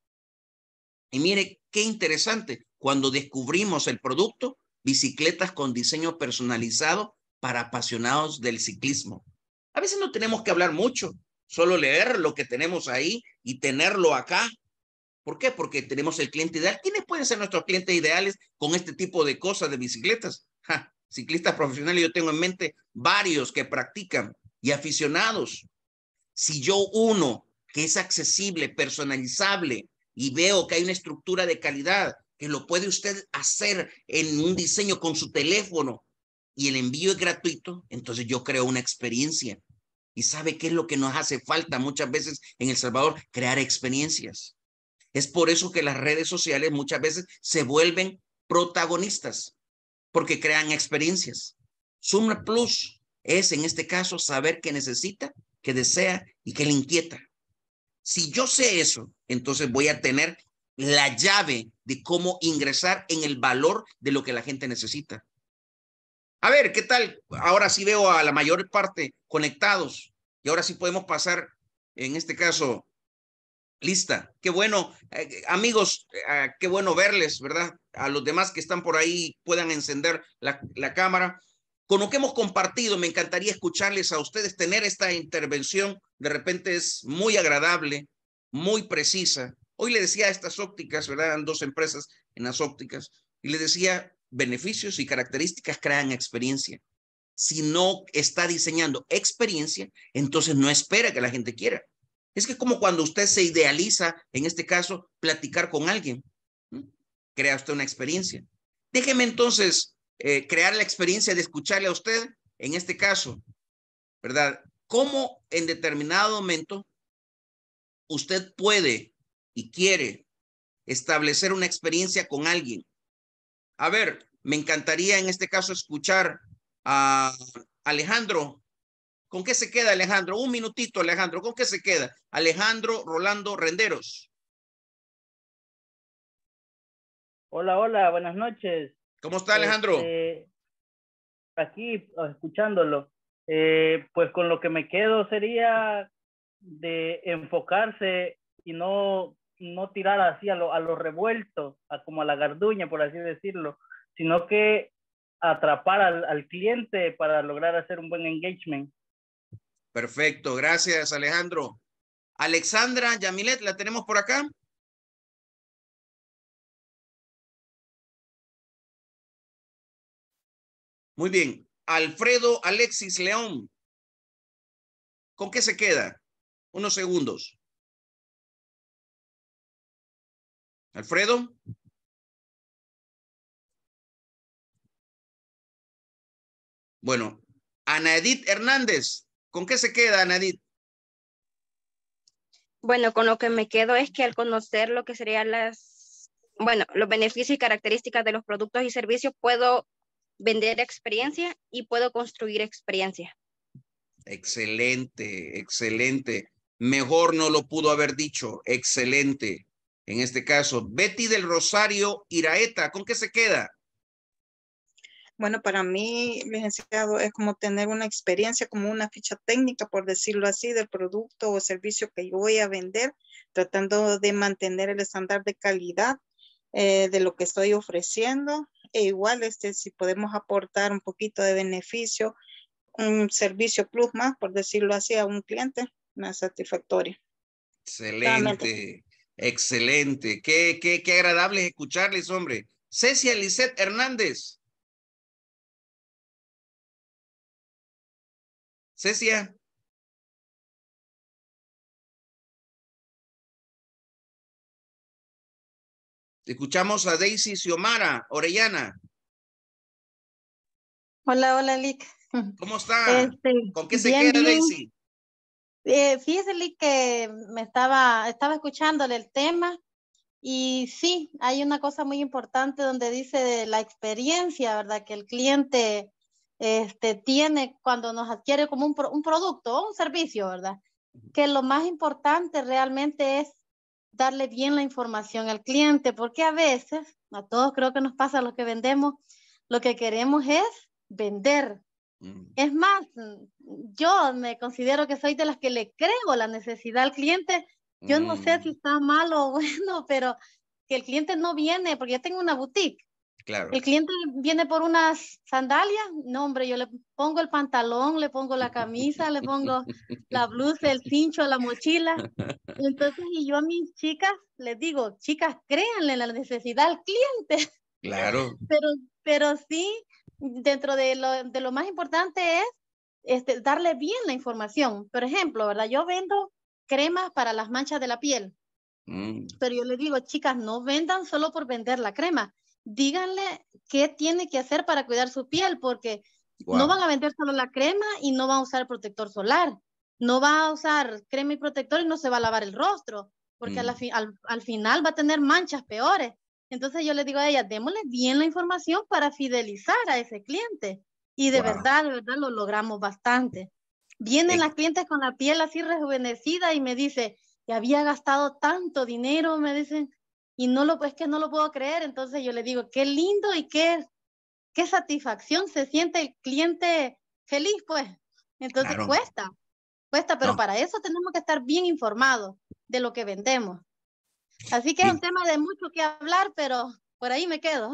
Y mire, qué interesante, cuando descubrimos el producto, bicicletas con diseño personalizado para apasionados del ciclismo. A veces no tenemos que hablar mucho, solo leer lo que tenemos ahí y tenerlo acá. ¿Por qué? Porque tenemos el cliente ideal. ¿Quiénes pueden ser nuestros clientes ideales con este tipo de cosas de bicicletas? Ja, ciclistas profesionales, yo tengo en mente varios que practican y aficionados. Si yo uno que es accesible, personalizable y veo que hay una estructura de calidad que lo puede usted hacer en un diseño con su teléfono y el envío es gratuito, entonces yo creo una experiencia. ¿Y sabe qué es lo que nos hace falta muchas veces en El Salvador? Crear experiencias. Es por eso que las redes sociales muchas veces se vuelven protagonistas, porque crean experiencias. Summer Plus es, en este caso, saber qué necesita, qué desea y qué le inquieta. Si yo sé eso, entonces voy a tener la llave de cómo ingresar en el valor de lo que la gente necesita. A ver, ¿qué tal? Ahora sí veo a la mayor parte conectados y ahora sí podemos pasar, en este caso, lista. Qué bueno, eh, amigos, eh, qué bueno verles, ¿verdad? A los demás que están por ahí puedan encender la, la cámara. Con lo que hemos compartido, me encantaría escucharles a ustedes. Tener esta intervención de repente es muy agradable, muy precisa. Hoy le decía a estas ópticas, ¿verdad? Dos empresas en las ópticas y le decía... Beneficios y características crean experiencia. Si no está diseñando experiencia, entonces no espera que la gente quiera. Es que como cuando usted se idealiza, en este caso, platicar con alguien. ¿Sí? Crea usted una experiencia. Déjeme entonces eh, crear la experiencia de escucharle a usted, en este caso, ¿verdad? Cómo en determinado momento usted puede y quiere establecer una experiencia con alguien. A ver, me encantaría en este caso escuchar a Alejandro. ¿Con qué se queda, Alejandro? Un minutito, Alejandro. ¿Con qué se queda? Alejandro Rolando Renderos. Hola, hola. Buenas noches. ¿Cómo está, Alejandro? Este, aquí, escuchándolo. Eh, pues con lo que me quedo sería de enfocarse y no... no tirar así a lo, a lo revuelto, a como a la garduña, por así decirlo, sino que atrapar al, al cliente para lograr hacer un buen engagement. Perfecto, gracias, Alejandro. Alexandra Yamilet, ¿la tenemos por acá? Muy bien. Alfredo Alexis León. ¿Con qué se queda? Unos segundos. Alfredo. Bueno, Ana Edith Hernández, ¿con qué se queda, Ana Edith? Bueno, con lo que me quedo es que al conocer lo que serían las, bueno, los beneficios y características de los productos y servicios, puedo vender experiencia y puedo construir experiencia. Excelente, excelente. Mejor no lo pudo haber dicho. Excelente. En este caso, Betty del Rosario Iraeta, ¿con qué se queda? Bueno, para mí, licenciado, es como tener una experiencia, como una ficha técnica, por decirlo así, del producto o servicio que yo voy a vender, tratando de mantener el estándar de calidad eh, de lo que estoy ofreciendo. E igual, este, si podemos aportar un poquito de beneficio, un servicio plus más, por decirlo así, a un cliente, más satisfactorio. Excelente. Realmente. Excelente. Qué, qué, qué agradable escucharles, hombre. Cecia Lisette Hernández. Cecia. Escuchamos a Daisy Xiomara Orellana. Hola, hola, Lic. ¿Cómo está? Este, ¿Con qué se bien, queda, bien. Daisy? Eh, fíjese que me estaba, estaba escuchándole el tema y sí, hay una cosa muy importante donde dice de la experiencia, ¿verdad? Que el cliente este, tiene cuando nos adquiere como un, un producto o un servicio, ¿verdad? Que lo más importante realmente es darle bien la información al cliente, porque a veces, a todos creo que nos pasa a los que vendemos, lo que queremos es vender. Es más, yo me considero que soy de las que le creo la necesidad al cliente. Yo mm. no sé si está malo o bueno, pero que el cliente no viene, porque yo tengo una boutique. Claro. El cliente viene por unas sandalias, no hombre, yo le pongo el pantalón, le pongo la camisa, le pongo la blusa, el cincho, la mochila. Entonces, y yo a mis chicas les digo, chicas, créanle la necesidad al cliente. Claro. Pero, pero sí, dentro de lo, de lo más importante es este, darle bien la información. Por ejemplo, ¿verdad? Yo vendo cremas para las manchas de la piel. Mm. Pero yo les digo, chicas, no vendan solo por vender la crema. Díganle qué tiene que hacer para cuidar su piel, porque wow. no van a vender solo la crema y no van a usar protector solar, no va a usar crema y protector y no se va a lavar el rostro, porque mm. a la fi al, al final va a tener manchas peores. Entonces yo le digo a ella, démosle bien la información para fidelizar a ese cliente, y de wow. verdad, de verdad lo logramos bastante. Vienen sí. las clientes con la piel así rejuvenecida y me dice, que había gastado tanto dinero, me dicen, y no lo, es que no lo puedo creer. Entonces yo le digo, qué lindo y qué, qué satisfacción se siente el cliente feliz, pues. Entonces claro. cuesta, cuesta, pero no. para eso tenemos que estar bien informados de lo que vendemos. Así que es un tema de mucho que hablar, pero por ahí me quedo.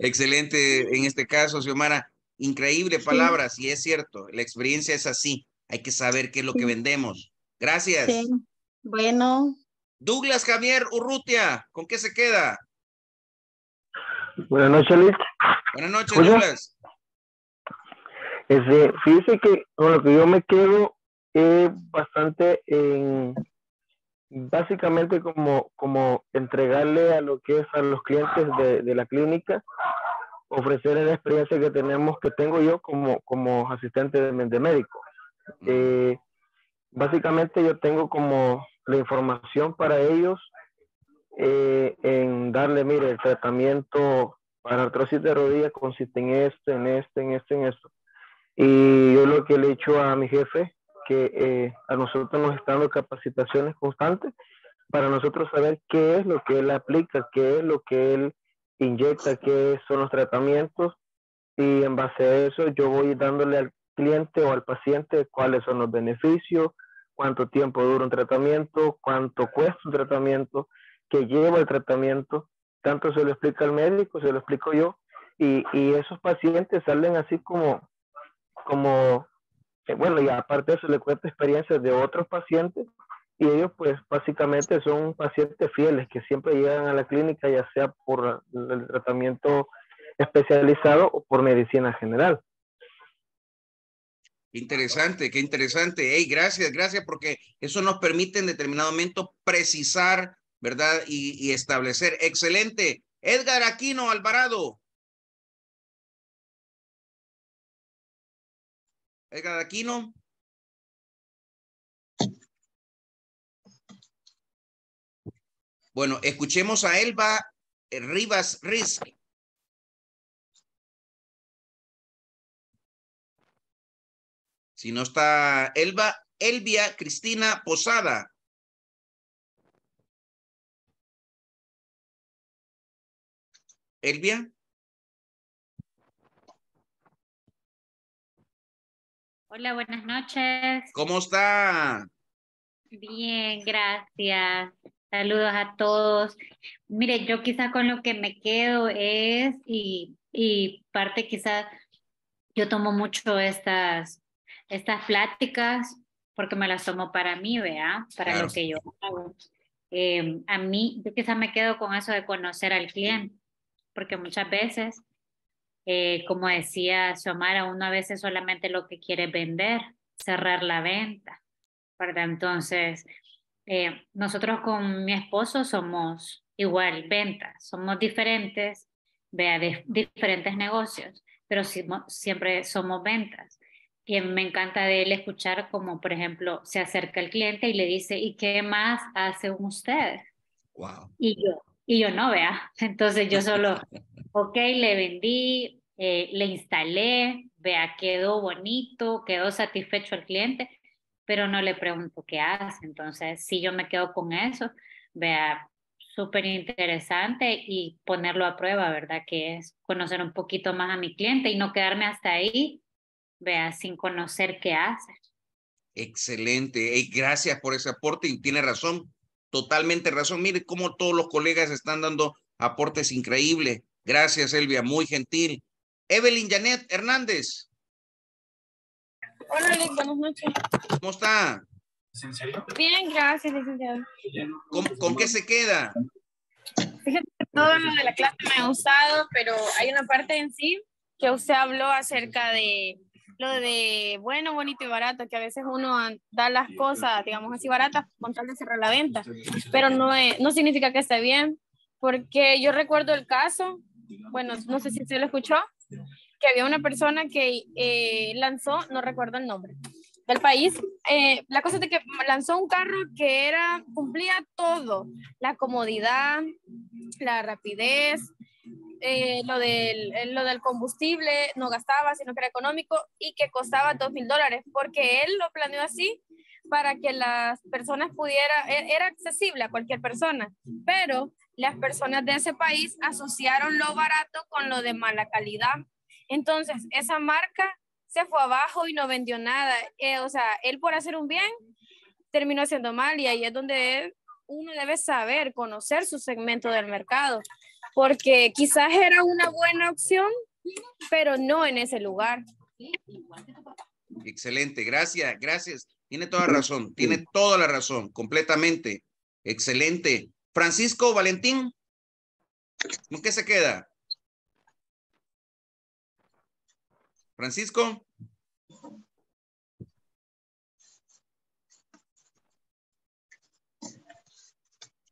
Excelente, en este caso, Xiomara, increíble palabras, sí. y es cierto, la experiencia es así, hay que saber qué es lo sí. que vendemos. Gracias. Sí. Bueno. Douglas Javier Urrutia, ¿con qué se queda? Buenas noches, Luis. Buenas noches, Oye, Douglas. Ese, fíjese que con lo que yo me quedo es eh, bastante en, básicamente como, como entregarle a lo que es a los clientes de, de la clínica, ofrecer la experiencia que tenemos, que tengo yo como, como asistente de, de médico. Eh, básicamente yo tengo como la información para ellos eh, en darle, mire, el tratamiento para artrosis de rodilla consiste en esto, en esto, en esto, en esto. Y yo lo que le he hecho a mi jefe, que eh, a nosotros nos están dando capacitaciones constantes para nosotros saber qué es lo que él aplica, qué es lo que él inyecta, qué son los tratamientos. Y en base a eso yo voy dándole al cliente o al paciente cuáles son los beneficios, cuánto tiempo dura un tratamiento, cuánto cuesta un tratamiento, qué lleva el tratamiento, tanto se lo explica el médico, se lo explico yo, y, y esos pacientes salen así como, como eh, bueno, y aparte de eso le cuento experiencias de otros pacientes, y ellos pues básicamente son pacientes fieles que siempre llegan a la clínica, ya sea por el tratamiento especializado o por medicina general. Interesante, qué interesante. Hey, gracias, gracias, porque eso nos permite en determinado momento precisar, ¿verdad? Y, y establecer. Excelente. Edgar Aquino Alvarado. Edgar Aquino. Bueno, escuchemos a Elba Rivas Riz. Si no está Elba, Elvia Cristina Posada. Elvia. Hola, buenas noches. ¿Cómo está? Bien, gracias. Saludos a todos. Mire, yo quizás con lo que me quedo es, y, y parte quizás, yo tomo mucho estas... estas pláticas, porque me las tomo para mí, ¿vea? Para claro. lo que yo hago. Eh, a mí, yo quizás me quedo con eso de conocer al cliente, porque muchas veces, eh, como decía Xiomara, uno a veces solamente lo que quiere es vender, cerrar la venta, ¿verdad? Entonces, eh, nosotros con mi esposo somos igual, ventas, somos diferentes, vea, de diferentes negocios, pero siempre somos ventas. Y me encanta de él escuchar como, por ejemplo, se acerca el cliente y le dice, ¿y qué más hacen ustedes? Wow. Y yo, y yo no, vea. Entonces yo solo, ok, le vendí, eh, le instalé, vea, quedó bonito, quedó satisfecho el cliente, pero no le pregunto qué hace. Entonces, si yo me quedo con eso, vea, súper interesante y ponerlo a prueba, ¿verdad? Que es conocer un poquito más a mi cliente y no quedarme hasta ahí, vea, sin conocer qué hace. Excelente. Hey, gracias por ese aporte y tiene razón, totalmente razón. Mire cómo todos los colegas están dando aportes increíbles. Gracias, Elvia, muy gentil. Evelyn Janet Hernández. Hola, Alex, buenas noches. ¿Cómo está? Bien, gracias, licenciado. ¿Con, ¿con qué se queda? Fíjate que todo lo de la clase me ha gustado, pero hay una parte en sí que usted habló acerca de lo de bueno, bonito y barato, que a veces uno da las cosas, digamos así, baratas con tal de cerrar la venta, pero no, es, no significa que esté bien, porque yo recuerdo el caso, bueno, no sé si usted lo escuchó, que había una persona que eh, lanzó, no recuerdo el nombre, del país, eh, la cosa es de que lanzó un carro que era, cumplía todo, la comodidad, la rapidez, eh, lo, del, lo del combustible, no gastaba, sino que era económico, y que costaba dos mil dólares, porque él lo planeó así, para que las personas pudieran, era accesible a cualquier persona, pero las personas de ese país asociaron lo barato con lo de mala calidad, entonces esa marca se fue abajo y no vendió nada. Eh, o sea, él por hacer un bien terminó haciendo mal, y ahí es donde él, uno debe saber, conocer su segmento del mercado, porque quizás era una buena opción, pero no en ese lugar. Excelente, gracias, gracias. Tiene toda razón, tiene toda la razón, completamente. Excelente. Francisco Valentín, ¿con qué se queda? Francisco.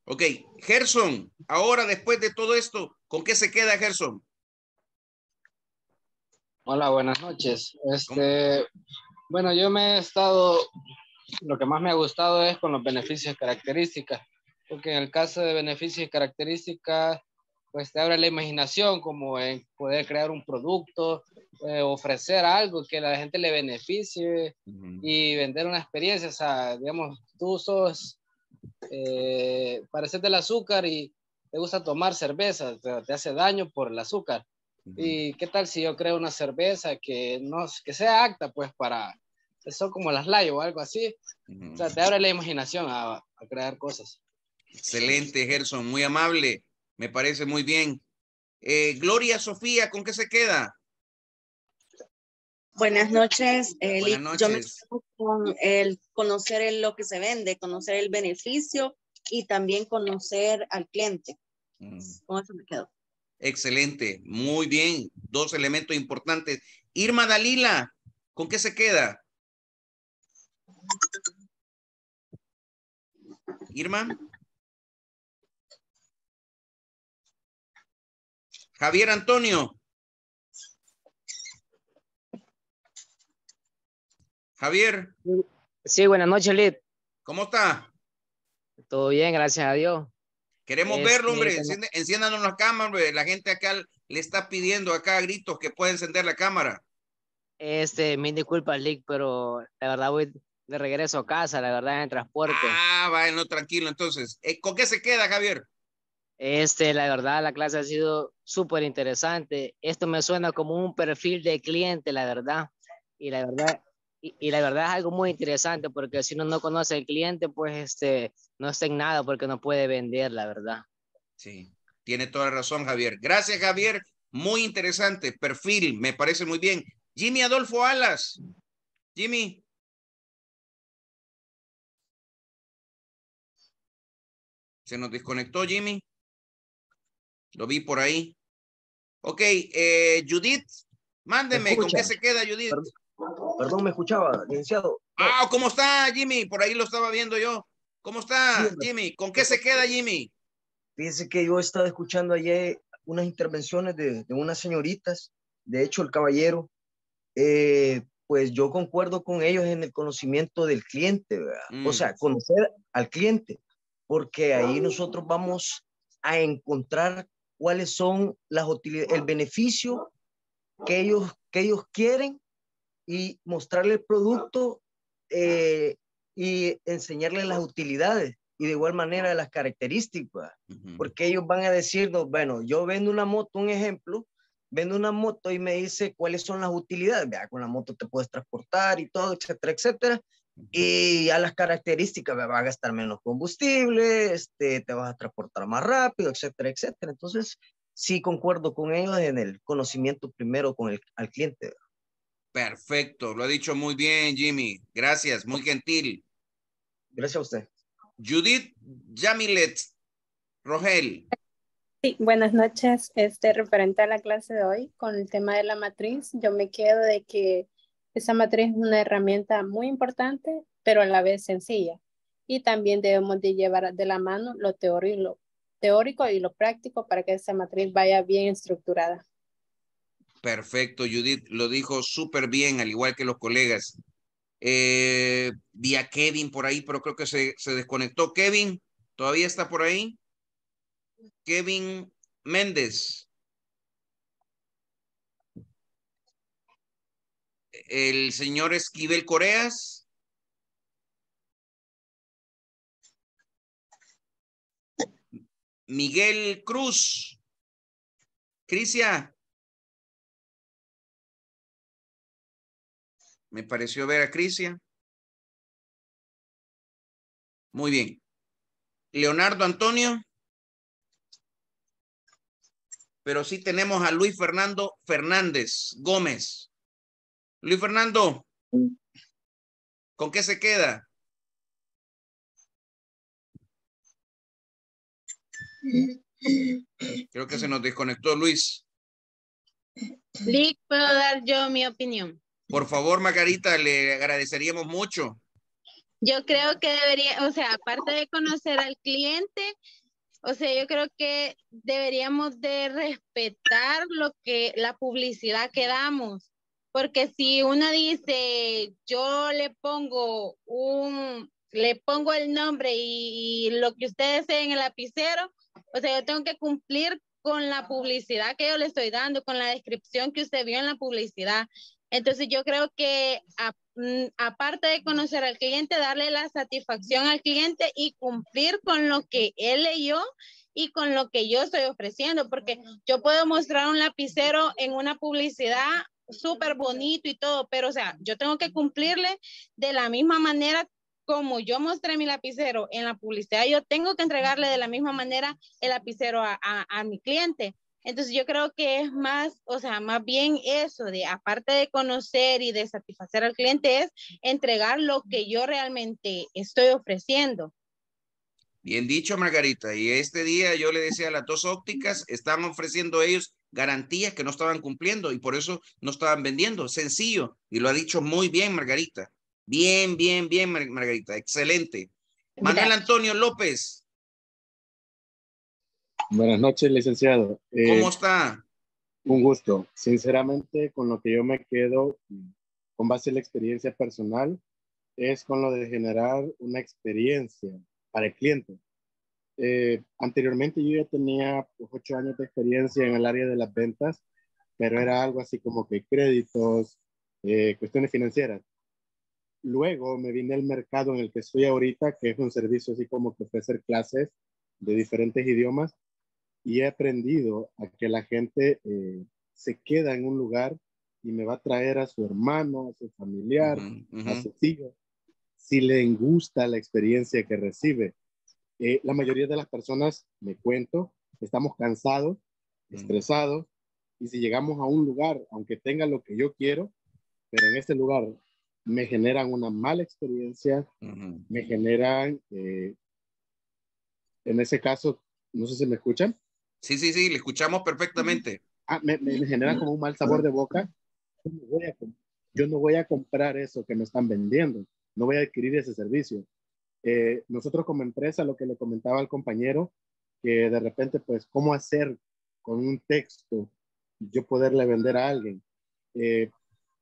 Ok, Gerson, ahora después de todo esto, ¿con qué se queda, Gerson? Hola, buenas noches. Este, bueno, yo me he estado, lo que más me ha gustado es con los beneficios y características, porque en el caso de beneficios y características, pues te abre la imaginación, como en poder crear un producto, eh, ofrecer algo que la gente le beneficie, uh-huh, y vender una experiencia. O sea, digamos, tú sos, eh, pareces del azúcar y te gusta tomar cerveza, te, te hace daño por el azúcar. Uh-huh. ¿Y qué tal si yo creo una cerveza que, no, que sea apta, pues, para, eso como las layo o algo así? Uh-huh. O sea, te abre la imaginación a, a crear cosas. Excelente, Gerson, muy amable. Me parece muy bien. Eh, Gloria Sofía, ¿con qué se queda? Buenas noches, Eli. Buenas noches. Yo me quedo con el conocer el, lo que se vende, conocer el beneficio y también conocer al cliente. Mm. Con eso me quedo. Excelente, muy bien. Dos elementos importantes. Irma Dalila, ¿con qué se queda? Irma. Javier Antonio. Javier. Sí, buenas noches, Lid. ¿Cómo está? Todo bien, gracias a Dios. Queremos es, verlo, hombre. Enciéndanos encienda, la cámara, hombre. La gente acá le está pidiendo acá a gritos que pueda encender la cámara. Este, mil disculpas, Lid, pero la verdad voy de regreso a casa, la verdad, en el transporte. Ah, bueno, tranquilo, entonces. ¿Con qué se queda, Javier? Este, la verdad, la clase ha sido súper interesante. Esto me suena como un perfil de cliente, la verdad. Y la verdad, y, y la verdad es algo muy interesante, porque si uno no conoce al cliente, pues este, no está en nada, porque no puede vender, la verdad. Sí, tiene toda razón, Javier. Gracias, Javier. Muy interesante. Perfil, me parece muy bien. Jimmy Adolfo Alas. Jimmy. Se nos desconectó, Jimmy. Lo vi por ahí. Ok, eh, Judith, mándeme, ¿con qué se queda, Judith? Perdón, perdón, me escuchaba, licenciado. Ah, ¿cómo está, Jimmy? Por ahí lo estaba viendo yo. ¿Cómo está, Jimmy? ¿Con qué se queda, Jimmy? Fíjense que yo estaba escuchando ayer unas intervenciones de, de unas señoritas, de hecho el caballero, eh, pues yo concuerdo con ellos en el conocimiento del cliente, ¿verdad? Mm. O sea, conocer al cliente, porque ahí nosotros vamos a encontrar cuáles son las utilidades, el beneficio que ellos, que ellos quieren, y mostrarle el producto, eh, y enseñarles las utilidades, y de igual manera las características, uh-huh, porque ellos van a decirnos, bueno, yo vendo una moto, un ejemplo, vendo una moto y me dice cuáles son las utilidades, vea, con la moto te puedes transportar y todo, etcétera, etcétera, y a las características, va a gastar menos combustible, este, te vas a transportar más rápido, etcétera, etcétera. Entonces, sí concuerdo con ellos en el conocimiento primero con el al cliente. Perfecto, lo ha dicho muy bien, Jimmy. Gracias, muy gentil. Gracias a usted. Judith Yamilet Rogel. Sí, buenas noches. Este, referente a la clase de hoy, con el tema de la matriz, yo me quedo de que esa matriz es una herramienta muy importante, pero a la vez sencilla. Y también debemos de llevar de la mano lo teórico y lo, teórico y lo práctico para que esa matriz vaya bien estructurada. Perfecto, Judith lo dijo súper bien, al igual que los colegas. Eh, vi a Kevin por ahí, pero creo que se, se desconectó. Kevin, ¿todavía está por ahí? Kevin Méndez. El señor Esquivel Coreas. Miguel Cruz. Crisia. Me pareció ver a Crisia. Muy bien. Leonardo Antonio. Pero sí tenemos a Luis Fernando Fernández Gómez. Luis Fernando, ¿con qué se queda? Creo que se nos desconectó Luis. Lick, ¿puedo dar yo mi opinión? Por favor, Margarita, le agradeceríamos mucho. Yo creo que debería, o sea, aparte de conocer al cliente, o sea, yo creo que deberíamos de respetar lo que, la publicidad que damos. Porque si uno dice, yo le pongo un, le pongo el nombre y, y lo que ustedes ven en el lapicero, o sea, yo tengo que cumplir con la publicidad que yo le estoy dando, con la descripción que usted vio en la publicidad. Entonces yo creo que a, aparte de conocer al cliente, darle la satisfacción al cliente y cumplir con lo que él leyó y con lo que yo estoy ofreciendo, porque yo puedo mostrar un lapicero en una publicidad súper bonito y todo, pero o sea, yo tengo que cumplirle de la misma manera. Como yo mostré mi lapicero en la publicidad, yo tengo que entregarle de la misma manera el lapicero a, a, a mi cliente. Entonces yo creo que es más, o sea, más bien eso de aparte de conocer y de satisfacer al cliente es entregar lo que yo realmente estoy ofreciendo. Bien dicho, Margarita. Y este día yo le decía a las dos ópticas, están ofreciendo ellos garantías que no estaban cumpliendo y por eso no estaban vendiendo. Sencillo. Y lo ha dicho muy bien, Margarita. Bien, bien, bien, Margarita. Excelente. Manuel Antonio López. Buenas noches, licenciado. Eh, ¿Cómo está? Un gusto. Sinceramente, con lo que yo me quedo, con base en la experiencia personal, es con lo de generar una experiencia para el cliente. Eh, anteriormente yo ya tenía pues, ocho años de experiencia en el área de las ventas, pero era algo así como que créditos, eh, cuestiones financieras. Luego me vine al mercado en el que estoy ahorita, que es un servicio así como que ofrecer clases de diferentes idiomas y he aprendido a que la gente eh, se queda en un lugar y me va a traer a su hermano, a su familiar, uh-huh, uh-huh. a su tío, si le gusta la experiencia que recibe. Eh, la mayoría de las personas, me cuento, estamos cansados, uh-huh. estresados y si llegamos a un lugar, aunque tenga lo que yo quiero, pero en este lugar me generan una mala experiencia, uh-huh. me generan, eh, en ese caso, no sé si me escuchan. Sí, sí, sí, le escuchamos perfectamente. Ah, me, me, me generan como un mal sabor de boca. Yo no, voy a, yo no voy a comprar eso que me están vendiendo, no voy a adquirir ese servicio. Eh, nosotros como empresa, lo que le comentaba al compañero, que de repente, pues, ¿cómo hacer con un texto yo poderle vender a alguien? Eh,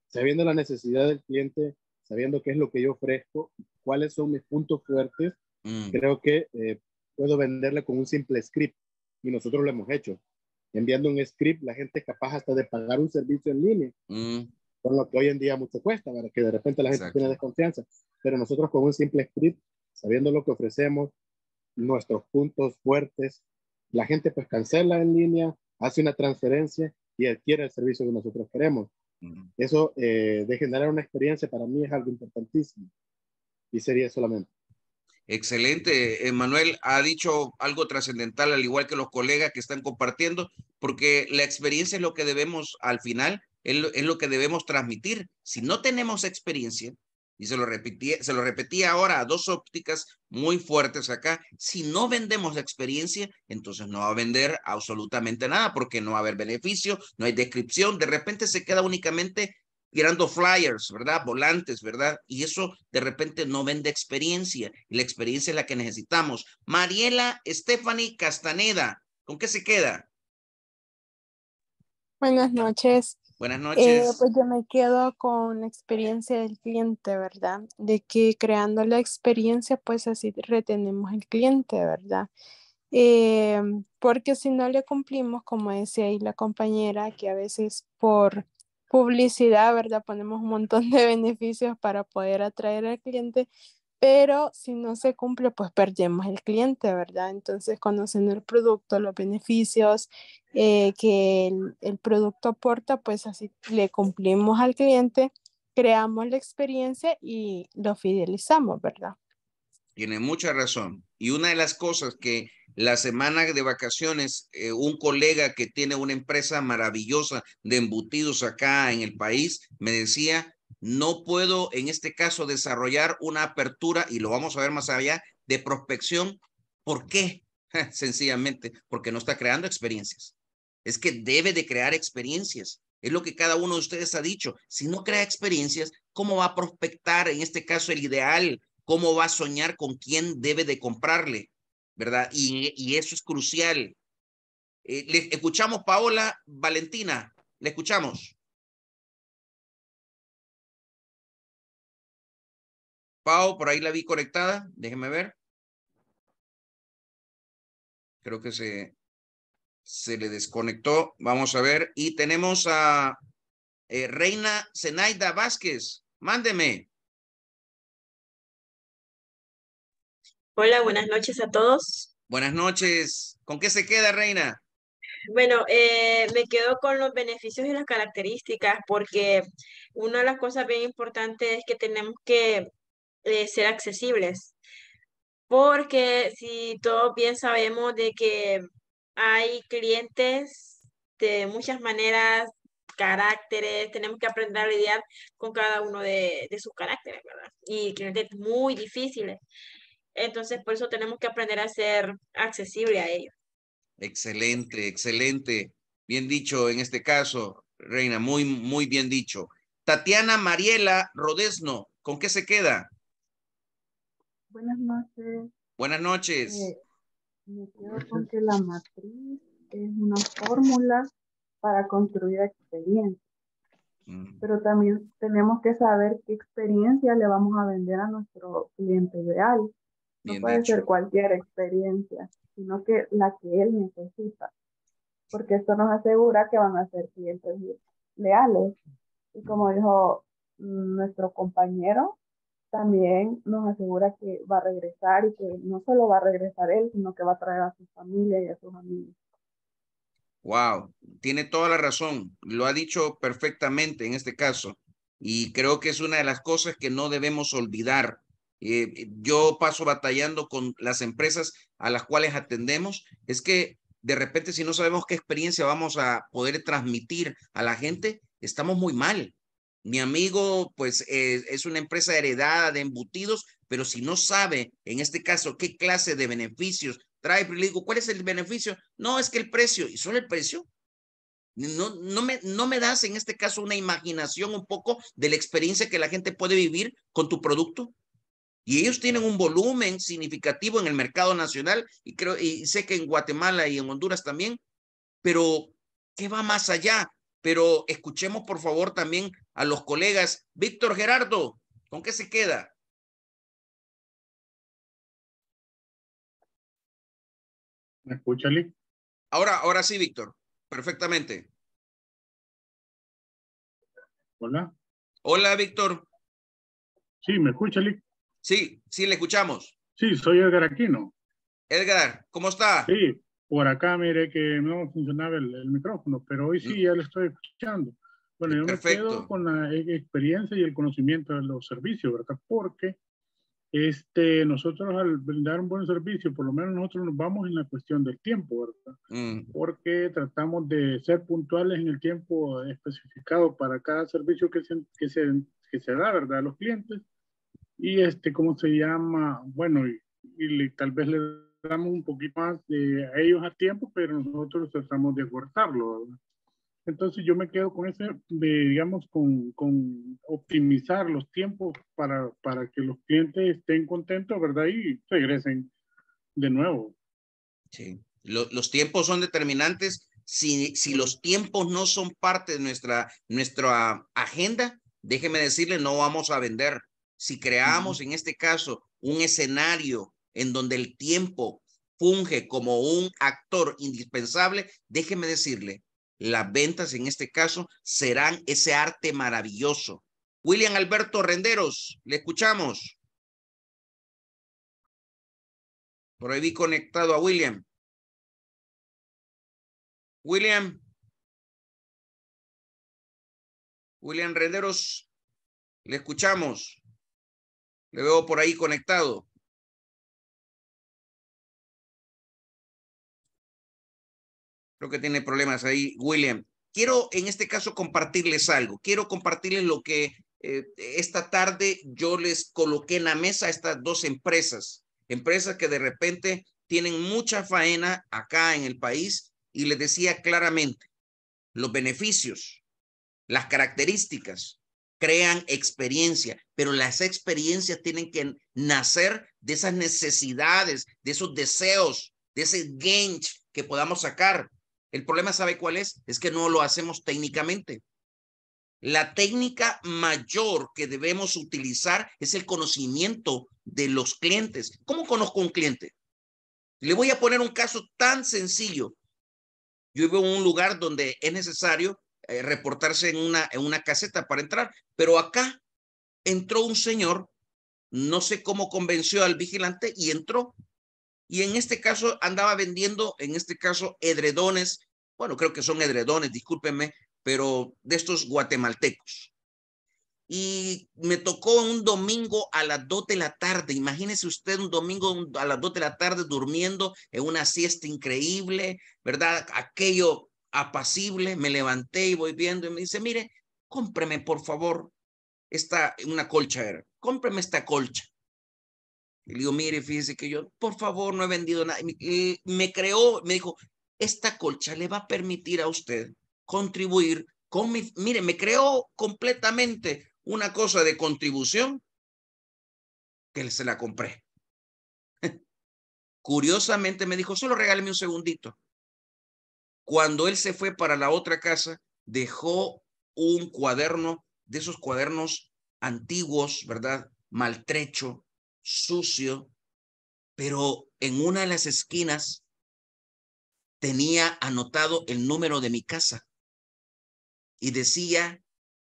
sabiendo la necesidad del cliente, sabiendo qué es lo que yo ofrezco, cuáles son mis puntos fuertes, mm. creo que eh, puedo venderle con un simple script, y nosotros lo hemos hecho. Enviando un script, la gente es capaz hasta de pagar un servicio en línea, mm. con lo que hoy en día mucho cuesta, para que de repente la gente Exacto. tiene desconfianza, pero nosotros con un simple script, sabiendo lo que ofrecemos, nuestros puntos fuertes, la gente pues cancela en línea, hace una transferencia y adquiere el servicio que nosotros queremos. Eso eh, de generar una experiencia para mí es algo importantísimo y sería solamente. Excelente, Manuel ha dicho algo trascendental, al igual que los colegas que están compartiendo, porque la experiencia es lo que debemos, al final, es lo, es lo que debemos transmitir. Si no tenemos experiencia, y se lo repetí, se lo repetí ahora a dos ópticas muy fuertes acá, si no vendemos experiencia, entonces no va a vender absolutamente nada, porque no va a haber beneficio, no hay descripción, de repente se queda únicamente tirando flyers, ¿verdad? Volantes, ¿verdad? Y eso de repente no vende experiencia. Y la experiencia es la que necesitamos. Mariela Stephanie Castaneda, ¿con qué se queda? Buenas noches. Buenas noches. Eh, pues yo me quedo con la experiencia del cliente, ¿verdad? De que creando la experiencia, pues así retenemos al cliente, ¿verdad? Eh, porque si no le cumplimos, como decía ahí la compañera, que a veces por publicidad, ¿verdad? Ponemos un montón de beneficios para poder atraer al cliente, pero si no se cumple, pues perdemos el cliente, ¿verdad? Entonces, conociendo el producto, los beneficios eh, que el, el producto aporta, pues así le cumplimos al cliente, creamos la experiencia y lo fidelizamos, ¿verdad? Tiene mucha razón. Y una de las cosas que la semana de vacaciones, eh, un colega que tiene una empresa maravillosa de embutidos acá en el país, me decía, no puedo en este caso desarrollar una apertura, y lo vamos a ver más allá, de prospección. ¿Por qué? Sencillamente, porque no está creando experiencias. Es que debe de crear experiencias. Es lo que cada uno de ustedes ha dicho. Si no crea experiencias, ¿cómo va a prospectar en este caso el ideal? ¿Cómo va a soñar con quién debe de comprarle? ¿Verdad? Y, y eso es crucial. Eh, le escuchamos, Paola, Valentina, le escuchamos. Pao, por ahí la vi conectada, déjeme ver. Creo que se, se le desconectó, vamos a ver. Y tenemos a eh, Reina Zenaida Vázquez, mándeme. Hola, buenas noches a todos. Buenas noches. ¿Con qué se queda, Reina? Bueno, eh, me quedo con los beneficios y las características, porque una de las cosas bien importantes es que tenemos que eh, ser accesibles, porque si todos bien sabemos de que hay clientes de muchas maneras, caracteres, tenemos que aprender a lidiar con cada uno de, de sus caracteres, ¿verdad? Y clientes muy difíciles. Entonces, por eso tenemos que aprender a ser accesible a ellos. Excelente, excelente. Bien dicho en este caso, Reina, muy, muy bien dicho. Tatiana Mariela Rodesno, ¿con qué se queda? Buenas noches. Buenas noches. Eh, me quedo con que la matriz es una fórmula para construir experiencia. Mm. Pero también tenemos que saber qué experiencia le vamos a vender a nuestro cliente ideal. No puede ser cualquier experiencia, sino que la que él necesita. Porque esto nos asegura que van a ser clientes leales. Y como dijo nuestro compañero, también nos asegura que va a regresar y que no solo va a regresar él, sino que va a traer a su familia y a sus amigos. Wow, tiene toda la razón. Lo ha dicho perfectamente en este caso. Y creo que es una de las cosas que no debemos olvidar. Eh, yo paso batallando con las empresas a las cuales atendemos, es que de repente si no sabemos qué experiencia vamos a poder transmitir a la gente, estamos muy mal. Mi amigo pues eh, es una empresa heredada de embutidos, pero si no sabe en este caso qué clase de beneficios trae, le digo, ¿cuál es el beneficio? No, es que el precio, ¿y solo el precio? No, no, me, no me das en este caso una imaginación un poco de la experiencia que la gente puede vivir con tu producto. Y ellos tienen un volumen significativo en el mercado nacional y creo y sé que en Guatemala y en Honduras también, pero ¿qué va más allá? Pero escuchemos por favor también a los colegas. Víctor Gerardo, ¿con qué se queda? ¿Me escucha, Lee? Ahora, ahora sí, Víctor, perfectamente. Hola. Hola, Víctor. Sí, ¿me escucha, Lee? Sí, sí, le escuchamos. Sí, soy Edgar Aquino. Edgar, ¿cómo está? Sí, por acá mire que no funcionaba el, el micrófono, pero hoy sí ya lo estoy escuchando. Bueno, yo Perfecto. Me quedo con la experiencia y el conocimiento de los servicios, ¿verdad? Porque Este, nosotros al brindar un buen servicio, por lo menos nosotros nos vamos en la cuestión del tiempo, ¿verdad? Mm. Porque tratamos de ser puntuales en el tiempo especificado para cada servicio que se, que se, que se da, ¿verdad? A los clientes. Y este, ¿cómo se llama? Bueno, y, y le, tal vez le damos un poquito más de, a ellos a tiempo, pero nosotros tratamos de acortarlo, ¿verdad? Entonces yo me quedo con ese, digamos, con, con optimizar los tiempos para, para que los clientes estén contentos, ¿verdad? Y regresen de nuevo. Sí, los, los tiempos son determinantes. Si, si los tiempos no son parte de nuestra, nuestra agenda, déjeme decirle, no vamos a vender. Si creamos, en este caso, un escenario en donde el tiempo funge como un actor indispensable, déjeme decirle, las ventas en este caso serán ese arte maravilloso. William Alberto Renderos, le escuchamos. Por ahí vi conectado a William. William. William Renderos, le escuchamos. Le veo por ahí conectado. Creo que tiene problemas ahí, William. Quiero en este caso compartirles algo. Quiero compartirles lo que eh, esta tarde yo les coloqué en la mesa a estas dos empresas. Empresas que de repente tienen mucha faena acá en el país, y les decía claramente, los beneficios, las características, crean experiencia, pero las experiencias tienen que nacer de esas necesidades, de esos deseos, de ese gancho que podamos sacar. El problema, ¿sabe cuál es? Es que no lo hacemos técnicamente. La técnica mayor que debemos utilizar es el conocimiento de los clientes. ¿Cómo conozco a un cliente? Le voy a poner un caso tan sencillo. Yo vivo en un lugar donde es necesario eh, reportarse en una, en una caseta para entrar, pero acá entró un señor, no sé cómo convenció al vigilante y entró. Y en este caso andaba vendiendo, en este caso, edredones. Bueno, creo que son edredones, discúlpenme, pero de estos guatemaltecos. Y me tocó un domingo a las dos de la tarde. Imagínese usted un domingo a las dos de la tarde durmiendo en una siesta increíble, ¿verdad? Aquello apacible. Me levanté y voy viendo y me dice, mire, cómpreme por favor esta, una colcha era. Cómpreme esta colcha. Y le digo, mire, fíjese que yo, por favor, no he vendido nada. Y me creó, me dijo, esta colcha le va a permitir a usted contribuir con mi, mire, me creó completamente una cosa de contribución que se la compré. Curiosamente me dijo, solo regáleme un segundito. Cuando él se fue para la otra casa, dejó un cuaderno, de esos cuadernos antiguos, ¿verdad? Maltrecho, sucio, pero en una de las esquinas tenía anotado el número de mi casa y decía,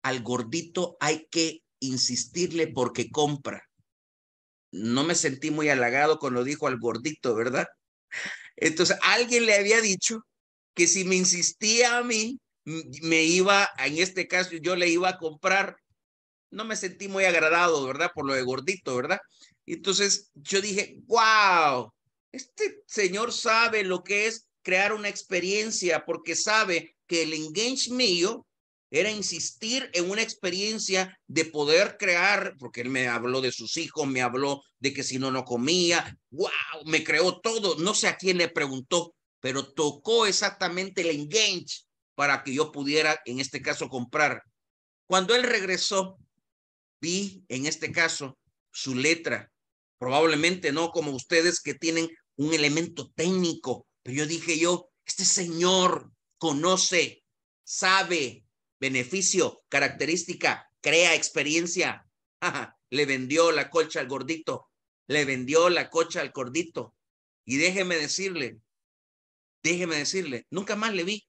al gordito hay que insistirle porque compra. No me sentí muy halagado cuando dijo al gordito, ¿verdad? Entonces alguien le había dicho que si me insistía a mí, me iba, en este caso yo le iba a comprar. No me sentí muy agradado, ¿verdad? Por lo de gordito, ¿verdad? Entonces yo dije, wow, este señor sabe lo que es crear una experiencia, porque sabe que el engage mío era insistir en una experiencia de poder crear, porque él me habló de sus hijos, me habló de que si no, no comía. Wow, me creó todo. No sé a quién le preguntó, pero tocó exactamente el engage para que yo pudiera, en este caso, comprar. Cuando él regresó, vi en este caso su letra, probablemente no como ustedes que tienen un elemento técnico, pero yo dije yo, este señor conoce, sabe, beneficio, característica, crea experiencia. Le vendió la colcha al gordito, le vendió la colcha al gordito. Y déjeme decirle, déjeme decirle, nunca más le vi,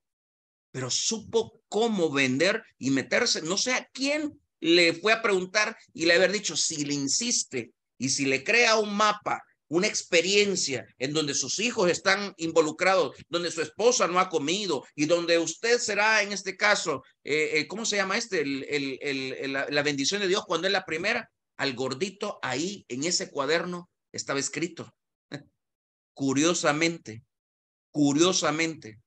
pero supo cómo vender y meterse, no sé a quién le fue a preguntar y le haber dicho, si le insiste y si le crea un mapa, una experiencia en donde sus hijos están involucrados, donde su esposa no ha comido y donde usted será en este caso, eh, eh, ¿cómo se llama este? El, el, el, el, la, la bendición de Dios cuando es la primera. al gordito, ahí en ese cuaderno estaba escrito. Curiosamente, curiosamente.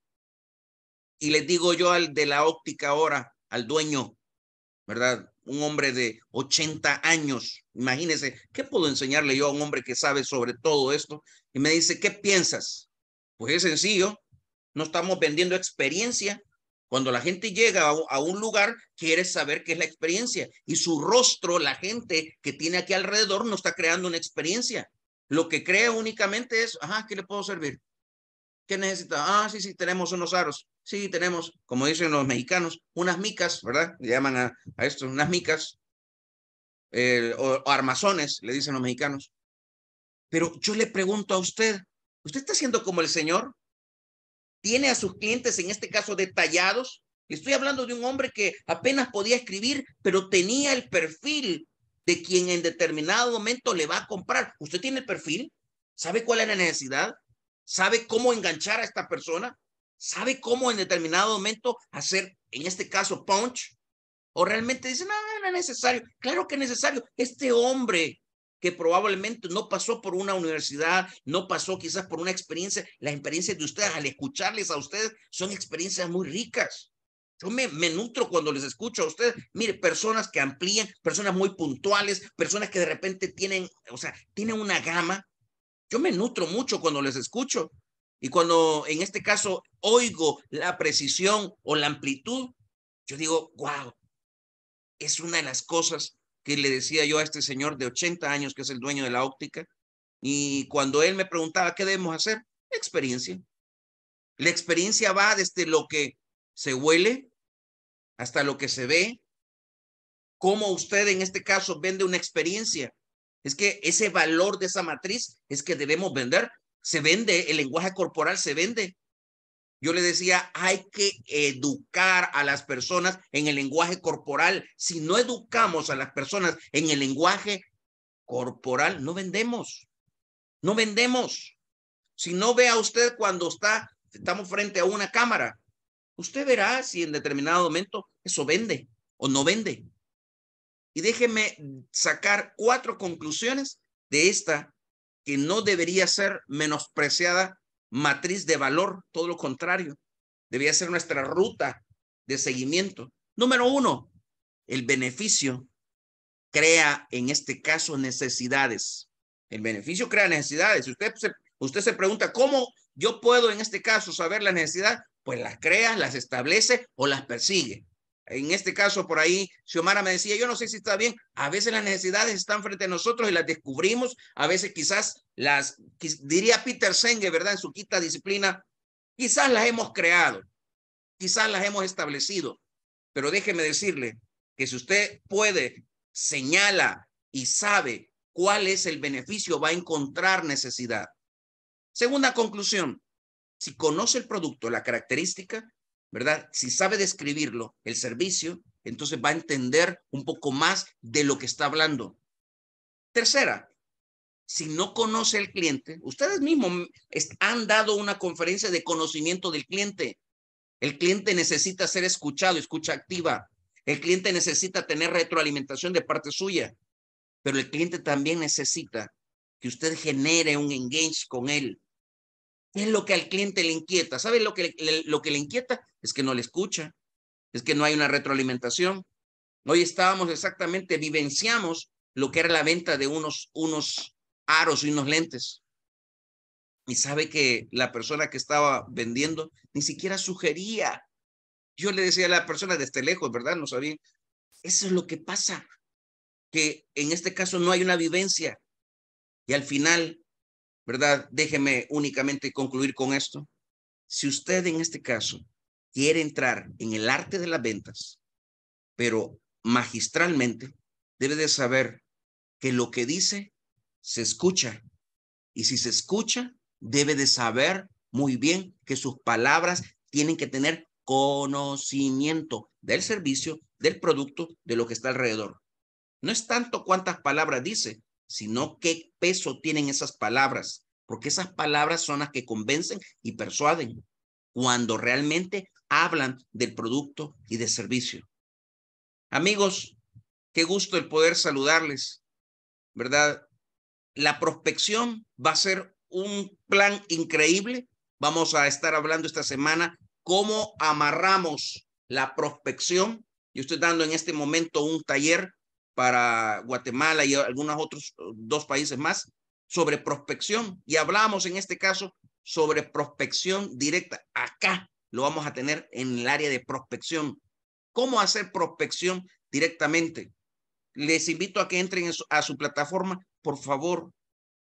Y les digo yo al de la óptica ahora, al dueño, ¿verdad? Un hombre de ochenta años. Imagínense, ¿qué puedo enseñarle yo a un hombre que sabe sobre todo esto? Y me dice, ¿qué piensas? Pues es sencillo, no estamos vendiendo experiencia. Cuando la gente llega a un lugar, quiere saber qué es la experiencia. Y su rostro, la gente que tiene aquí alrededor, no está creando una experiencia. Lo que crea únicamente es, ajá, ¿qué le puedo servir? ¿Qué necesita? Ah, sí, sí, tenemos unos aros. Sí, tenemos, como dicen los mexicanos, unas micas, ¿verdad? Le llaman a, a esto unas micas. Eh, o, o armazones, le dicen los mexicanos. Pero yo le pregunto a usted, ¿usted está haciendo como el señor? Tiene a sus clientes, en este caso, detallados. Estoy hablando de un hombre que apenas podía escribir, pero tenía el perfil de quien en determinado momento le va a comprar. ¿Usted tiene el perfil? ¿Sabe cuál es la necesidad? ¿Sabe cómo enganchar a esta persona? ¿Sabe cómo en determinado momento hacer, en este caso, punch? ¿O realmente dice, no, no es necesario? Claro que es necesario. Este hombre que probablemente no pasó por una universidad, no pasó quizás por una experiencia. Las experiencias de ustedes, al escucharles a ustedes, son experiencias muy ricas. Yo me, me nutro cuando les escucho a ustedes. Mire, personas que amplían, personas muy puntuales, personas que de repente tienen, o sea, tienen una gama. Yo me nutro mucho cuando les escucho. Y cuando, en este caso, oigo la precisión o la amplitud, yo digo, wow, es una de las cosas que le decía yo a este señor de ochenta años, que es el dueño de la óptica, y cuando él me preguntaba, ¿qué debemos hacer? Experiencia. La experiencia va desde lo que se huele hasta lo que se ve. ¿Cómo usted, en este caso, vende una experiencia? Es que ese valor de esa matriz es que debemos vender. Se vende, el lenguaje corporal se vende. Yo le decía, hay que educar a las personas en el lenguaje corporal. Si no educamos a las personas en el lenguaje corporal, no vendemos. No vendemos. Si no, vea usted cuando está, estamos frente a una cámara. Usted verá si en determinado momento eso vende o no vende. Y déjeme sacar cuatro conclusiones de esta que no debería ser menospreciada matriz de valor, todo lo contrario, debía ser nuestra ruta de seguimiento. Número uno, el beneficio crea, en este caso, necesidades. El beneficio crea necesidades. Usted se, usted se pregunta, ¿cómo yo puedo, en este caso, saber la necesidad? Pues las crea, las establece o las persigue. En este caso, por ahí, Xiomara me decía, yo no sé si está bien. A veces las necesidades están frente a nosotros y las descubrimos. A veces quizás las, diría Peter Senge, ¿verdad? En su quinta disciplina, quizás las hemos creado, quizás las hemos establecido. Pero déjeme decirle que si usted puede, señala y sabe cuál es el beneficio, va a encontrar necesidad. Segunda conclusión, si conoce el producto, la característica, ¿verdad? Si sabe describirlo, el servicio, entonces va a entender un poco más de lo que está hablando. Tercera, si no conoce el cliente, ustedes mismos han dado una conferencia de conocimiento del cliente. El cliente necesita ser escuchado, escucha activa. El cliente necesita tener retroalimentación de parte suya, pero el cliente también necesita que usted genere un engage con él. ¿Qué es lo que al cliente le inquieta? ¿Sabe lo que le, lo que le inquieta? Es que no le escucha, es que no hay una retroalimentación. Hoy estábamos exactamente, vivenciamos lo que era la venta de unos, unos aros y unos lentes. Y sabe que la persona que estaba vendiendo ni siquiera sugería. Yo le decía a la persona desde lejos, ¿verdad? No sabía. Eso es lo que pasa, que en este caso no hay una vivencia. Y al final, ¿verdad? Déjeme únicamente concluir con esto. Si usted en este caso quiere entrar en el arte de las ventas, pero magistralmente, debe de saber que lo que dice se escucha. Y si se escucha, debe de saber muy bien que sus palabras tienen que tener conocimiento del servicio, del producto, de lo que está alrededor. No es tanto cuántas palabras dice, sino qué peso tienen esas palabras, porque esas palabras son las que convencen y persuaden cuando realmente hablan del producto y del servicio. Amigos, qué gusto el poder saludarles. ¿verdad? La prospección va a ser un plan increíble. Vamos a estar hablando esta semana cómo amarramos la prospección. Yo estoy dando en este momento un taller para Guatemala y algunos otros dos países más sobre prospección. Y hablamos en este caso sobre prospección directa. Acá lo vamos a tener en el área de prospección. ¿Cómo hacer prospección directamente? Les invito a que entren a su plataforma, por favor,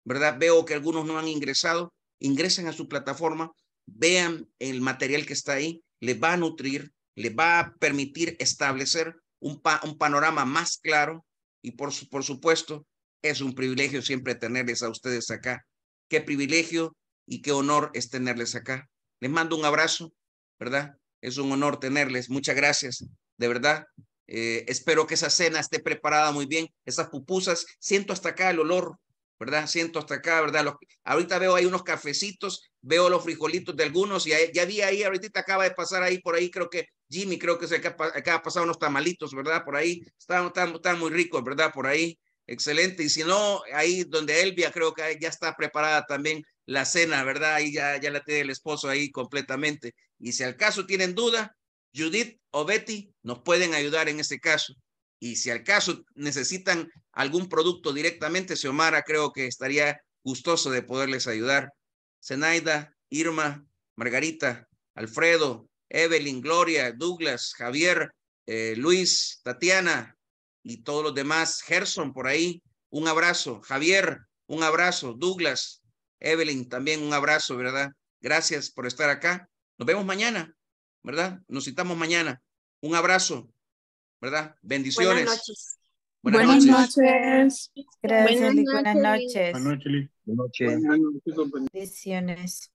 ¿verdad? Veo que algunos no han ingresado. Ingresen a su plataforma, vean el material que está ahí. Les va a nutrir, les va a permitir establecer un, pa un panorama más claro. Y por, su por supuesto, es un privilegio siempre tenerles a ustedes acá. Qué privilegio y qué honor es tenerles acá. Les mando un abrazo, ¿verdad? Es un honor tenerles. Muchas gracias, de verdad. Eh, espero que esa cena esté preparada muy bien. Esas pupusas, siento hasta acá el olor, ¿verdad? Siento hasta acá, ¿verdad? Los, ahorita veo ahí unos cafecitos, veo los frijolitos de algunos, y ya, ya vi ahí, ahorita acaba de pasar ahí por ahí, creo que Jimmy, creo que se acaba, acaba pasado unos tamalitos, ¿verdad? Por ahí, están, están, están muy ricos, ¿verdad? Por ahí, excelente. Y si no, ahí donde Elvia, creo que ya está preparada también la cena, ¿verdad? Ahí ya, ya la tiene el esposo ahí completamente. Y si al caso tienen duda, Judith o Betty nos pueden ayudar en este caso. Y si al caso necesitan algún producto directamente, Xiomara creo que estaría gustoso de poderles ayudar. Zenaida, Irma, Margarita, Alfredo, Evelyn, Gloria, Douglas, Javier, eh, Luis, Tatiana y todos los demás. Gerson por ahí, un abrazo. Javier, un abrazo. Douglas, Evelyn, también un abrazo, ¿verdad? Gracias por estar acá. Nos vemos mañana, ¿verdad? Nos citamos mañana. Un abrazo, ¿verdad? Bendiciones. Buenas noches. Buenas noches. Gracias, Eli. Buenas noches. Buenas noches. Buenas noches. Bendiciones.